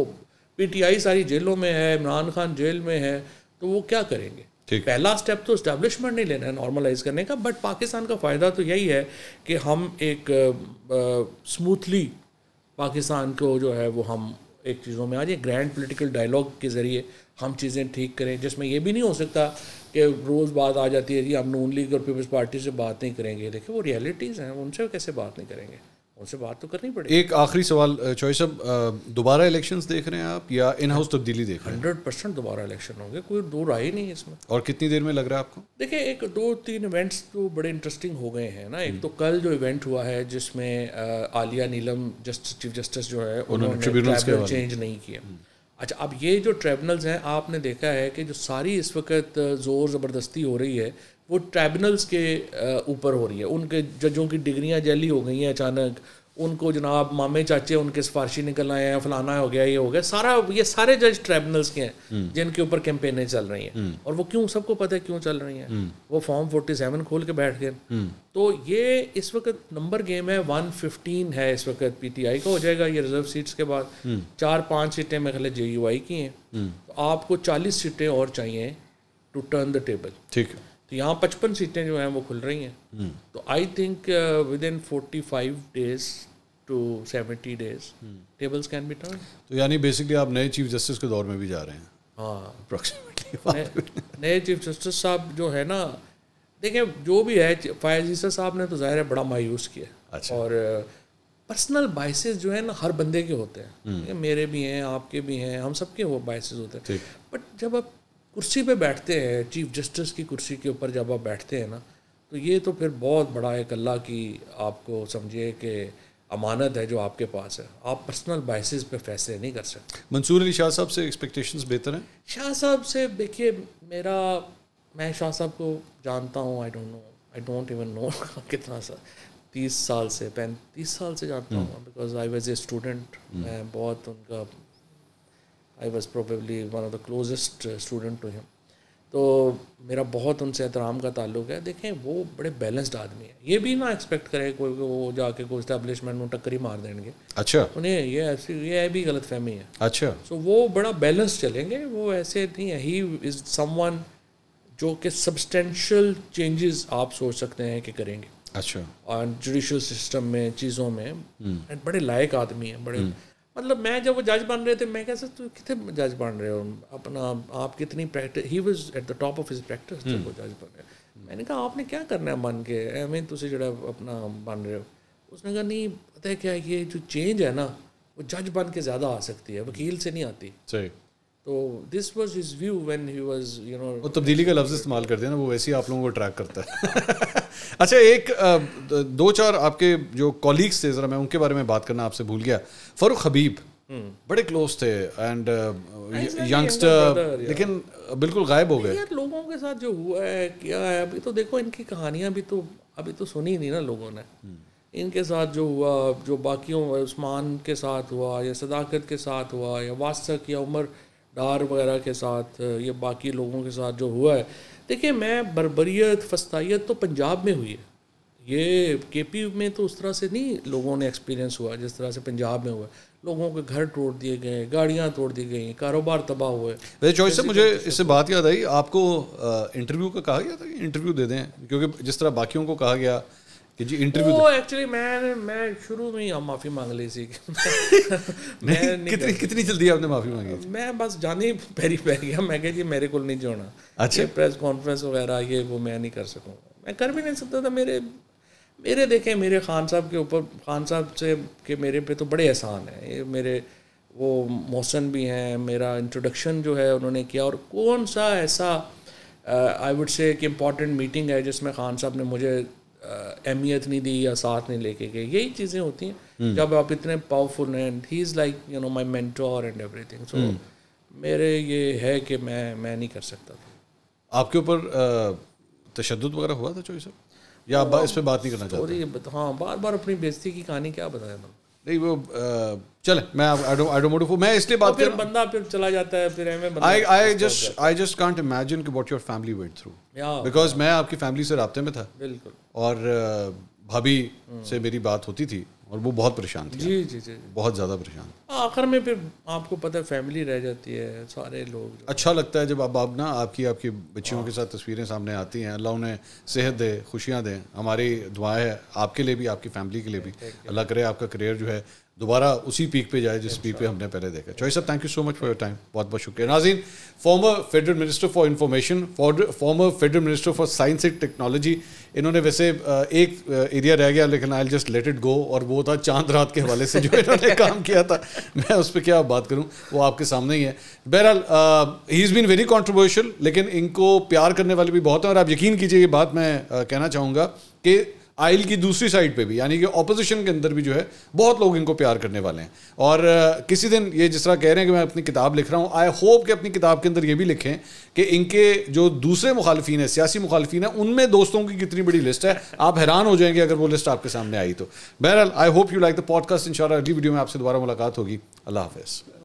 पीटीआई सारी जेलों में है, इमरान खान जेल में है, तो वो क्या करेंगे? पहला स्टेप तो एस्टेब्लिशमेंट नहीं लेना है नॉर्मलाइज करने का। बट पाकिस्तान का फ़ायदा तो यही है कि हम एक स्मूथली पाकिस्तान को जो है वो हम एक चीज़ों में आ जाए, ग्रैंड पोलिटिकल डायलॉग के ज़रिए हम चीज़ें ठीक करें, जिसमें ये भी नहीं हो सकता कि रोज़ बात आ जाती है जी हम नून लीग और पीपल्स पार्टी से बात नहीं करेंगे। देखिए, वो रियलिटीज़ हैं, उनसे कैसे बात नहीं करेंगे, उनसे बात तो करनी पड़ेगी। एक आखिरी सवाल चॉइस साहब, दोबारा इलेक्शंस देख रहे हैं आप या इन हाउस तब्दीली देख रहे हैं? हंड्रेड परसेंट दोबारा इलेक्शन होंगे, कोई दो राय नहीं है इसमें। और कितनी देर में लग रहा है आपको? देखिए, एक दो तीन इवेंट्स तो बड़े इंटरेस्टिंग हो गए हैं ना। एक तो कल जो इवेंट हुआ है जिसमें Aalia Neelum just chief justice जो है उन्होंने ट्रिब्यूनल चेंज नहीं किया। अच्छा, अब ये जो ट्रिब्यूनल्स हैं, आपने देखा है कि जो सारी इस वक्त ज़ोर ज़बरदस्ती हो रही है वो ट्रिब्यूनल्स के ऊपर हो रही है। उनके जजों की डिग्रियां जैली हो गई हैं अचानक, उनको जनाब मामे चाचे उनके सिफारशी निकल आए हैं, फलाना हो गया, ये हो गया, सारा ये सारे जज ट्रिब्यूनल्स के हैं जिनके ऊपर कैंपेनें चल रही हैं। और वो क्यों, सबको पता है क्यों चल रही हैं, वो फॉर्म फोर्टी सेवन खोल के बैठ गए। तो ये इस वक्त नंबर गेम है, वन फिफ्टीन है इस वक्त पीटीआई का हो जाएगा ये रिजर्व सीट्स के बाद। चार पाँच सीटें मेरे ख्याल जे यू आई की हैं, तो आपको चालीस सीटें और चाहिए टू टर्न द टेबल। ठीक है, तो यहाँ पचपन सीटें जो हैं वो खुल रही हैं। तो I think within forty five days to seventy days tables can be turn. तो यानी बेसिकली आप नए चीफ जस्टिस के दौर में भी जा रहे हैं? हाँ, अप्रॉक्सीमेटली। नए चीफ जस्टिस साहब जो है ना, देखिए जो भी है, फयाज ईसा साहब ने तो जाहिर है बड़ा मायूस किया। अच्छा। और पर्सनल बाइसेस जो है ना हर बंदे के होते हैं, मेरे भी हैं, आपके भी हैं, हम सबके वो बाइसेस होते हैं। बट जब आप कुर्सी पे बैठते हैं, चीफ जस्टिस की कुर्सी के ऊपर जब आप बैठते हैं ना, तो ये तो फिर बहुत बड़ा एक अल्लाह की आपको समझिए कि अमानत है जो आपके पास है। आप पर्सनल बाइसेस पे फैसले नहीं कर सकते। मंसूर अली शाह साहब से एक्सपेक्टेशंस बेहतर हैं? शाह साहब से देखिए, मेरा मैं शाह साहब को जानता हूँ, I don't know I don't even know कितना सा तीस साल से पैंतीस साल से जानता हूँ, because I was a student. मैं बहुत उनका I was probably one of the closest student to him, तो मेरा बहुत उनसे एहतराम का ताल्लुक है। देखें, वो बड़े बैलेंस्ड आदमी है, ये भी ना एक्सपेक्ट करें कोई वो जाके कोई इस्टेब्लिशमेंट में टक्कर ही मार देंगे। अच्छा। उन्हें ये ऐसी ये भी गलत फहमी है। अच्छा। सो so, वो बड़ा बैलेंस चलेंगे, वो ऐसे नहीं है। ही इज़ समवन जो कि सब्सटेंशियल चेंजेस आप सोच सकते हैं कि करेंगे। अच्छा। और जुडिशल सिस्टम में, चीज़ों में hmm. बड़े लायक आदमी हैं, बड़े hmm. मतलब मैं जब वो जज बन रहे थे, मैं कैसे तो कितने जज बन रहे हो अपना, आप कितनी practice, he was at the top of his practice जब वो जज बन रहे। मैंने कहा आपने क्या करना है बन के, आई मीन तुझे जरा अपना बन रहे हो। उसने कहा नहीं, पता है क्या, ये जो चेंज है ना वो जज बन के ज़्यादा आ सकती है, वकील से नहीं आती। सही। तो this was his view when he was you know. वो तब्दीली का लफ्ज़ इस्तेमाल करते हैं ना, वो वैसे ही आप लोगों को ट्रैक करता है। अच्छा, एक दो चार आपके जो कॉलीग्स थे, ज़रा मैं उनके बारे में बात करना आपसे भूल गया। फ़ारूक हबीब बड़े क्लोज थे एंड यंगस्टर, लेकिन बिल्कुल गायब हो गए। यार लोगों के साथ जो हुआ है क्या है, अभी तो देखो इनकी कहानियां भी तो अभी तो सुनी ही नहीं ना लोगों ने। इनके साथ जो हुआ, जो बाकियों उस्मान के साथ हुआ या सदाकत के साथ हुआ या वासक या उमर डार वगैरह के साथ, ये बाकी लोगों के साथ जो हुआ है, देखिए मैं बर्बरियत फस्तायत तो पंजाब में हुई है, ये केपी में तो उस तरह से नहीं लोगों ने एक्सपीरियंस हुआ जिस तरह से पंजाब में हुआ। लोगों के घर तोड़ दिए गए, गाड़ियां तोड़ दी गई, कारोबार तबाह हुए। वैसे चॉइस साहब, मुझे इससे बात याद आई, आपको इंटरव्यू का कहा गया था कि इंटरव्यू दे दें, क्योंकि जिस तरह बाकियों को कहा गया कि जी इंटरव्यू वो एक्चुअली मैं मैं शुरू में ही हम माफ़ी मांग ली थी मैं कितनी कितनी जल्दी आपने माफ़ी मांगी? मैं बस जाने पैरी पै गया, मैं कह जी मेरे को नहीं जोड़ना। अच्छा, प्रेस कॉन्फ्रेंस वगैरह ये वो मैं नहीं कर सकूँगा, मैं कर भी नहीं सकता था। मेरे मेरे देखें मेरे खान साहब के ऊपर, खान साहब से के मेरे पे तो बड़े एहसान हैं, ये मेरे वो मोहसिन भी हैं, मेरा इंट्रोडक्शन जो है उन्होंने किया। और कौन सा ऐसा आई वुड से कि इम्पॉर्टेंट मीटिंग है जिसमें खान साहब ने मुझे अहमियत नहीं दी या साथ नहीं लेके गए? यही चीज़ें होती हैं जब आप इतने पावरफुल हैं। He is like you know my mentor and everything. So मेरे ये है कि मैं मैं नहीं कर सकता था। आपके ऊपर तशद्दुद वगैरह हुआ था चौधरी साहब, या आप इस पर बात नहीं करना चाहते? हाँ, बार बार अपनी बेइज्जती की कहानी क्या बताया था। नहीं वो चले मैं आई डोंट वांट टू, मैं इसलिए बात कर रहा हूं। फिर बंदा फिर चला जाता है, फिर हमें I I just I just can't imagine कि what your family went through, because मैं आपकी फैमिली से राब्ते में था। बिल्कुल। और भाभी से मेरी बात होती थी और वो बहुत परेशान थी। जी जी जी, बहुत ज़्यादा परेशान। आखिर में फिर आपको पता है फैमिली रह जाती है, सारे लोग। अच्छा लगता है जब आप आप ना आपकी आपकी बच्चियों के साथ तस्वीरें सामने आती हैं। अल्लाह उन्हें सेहत दे, खुशियाँ दें, हमारी दुआएं है आपके लिए भी, आपकी फैमिली के लिए भी। अल्लाह करे आपका करियर जो है दोबारा उसी पीक पे जाए जिस पीक पे हमने पहले देखा। चौधरी साहब, thank you so much for your time, बहुत बहुत शुक्रिया। नाज़रीन, former federal minister for information, former federal minister for science and technology. इन्होंने वैसे एक एरिया रह गया लेकिन I just let it go, और वो था चांद रात के हवाले से जो इन्होंने काम किया था। मैं उस पर क्या बात करूँ, वो आपके सामने ही है। बहरहाल he is been very controversial, लेकिन इनको प्यार करने वाले भी बहुत हैं। और आप यकीन कीजिए ये बात मैं uh, कहना चाहूँगा कि आइल की दूसरी साइड पे भी, यानी कि ऑपोजिशन के अंदर भी जो है बहुत लोग इनको प्यार करने वाले हैं। और किसी दिन ये जिस तरह कह रहे हैं कि मैं अपनी किताब लिख रहा हूँ, आई होप कि अपनी किताब के अंदर ये भी लिखें कि इनके जो दूसरे मुखालफीन हैं, सियासी मुखालफीन हैं, उनमें दोस्तों की कितनी बड़ी लिस्ट है। आप हैरान हो जाएंगे अगर वो लिस्ट आपके सामने आई तो। बहरहाल I hope you like the podcast. इंशाल्लाह अगली वीडियो में आपसे दोबारा मुलाकात होगी। अल्लाह हाफिज़।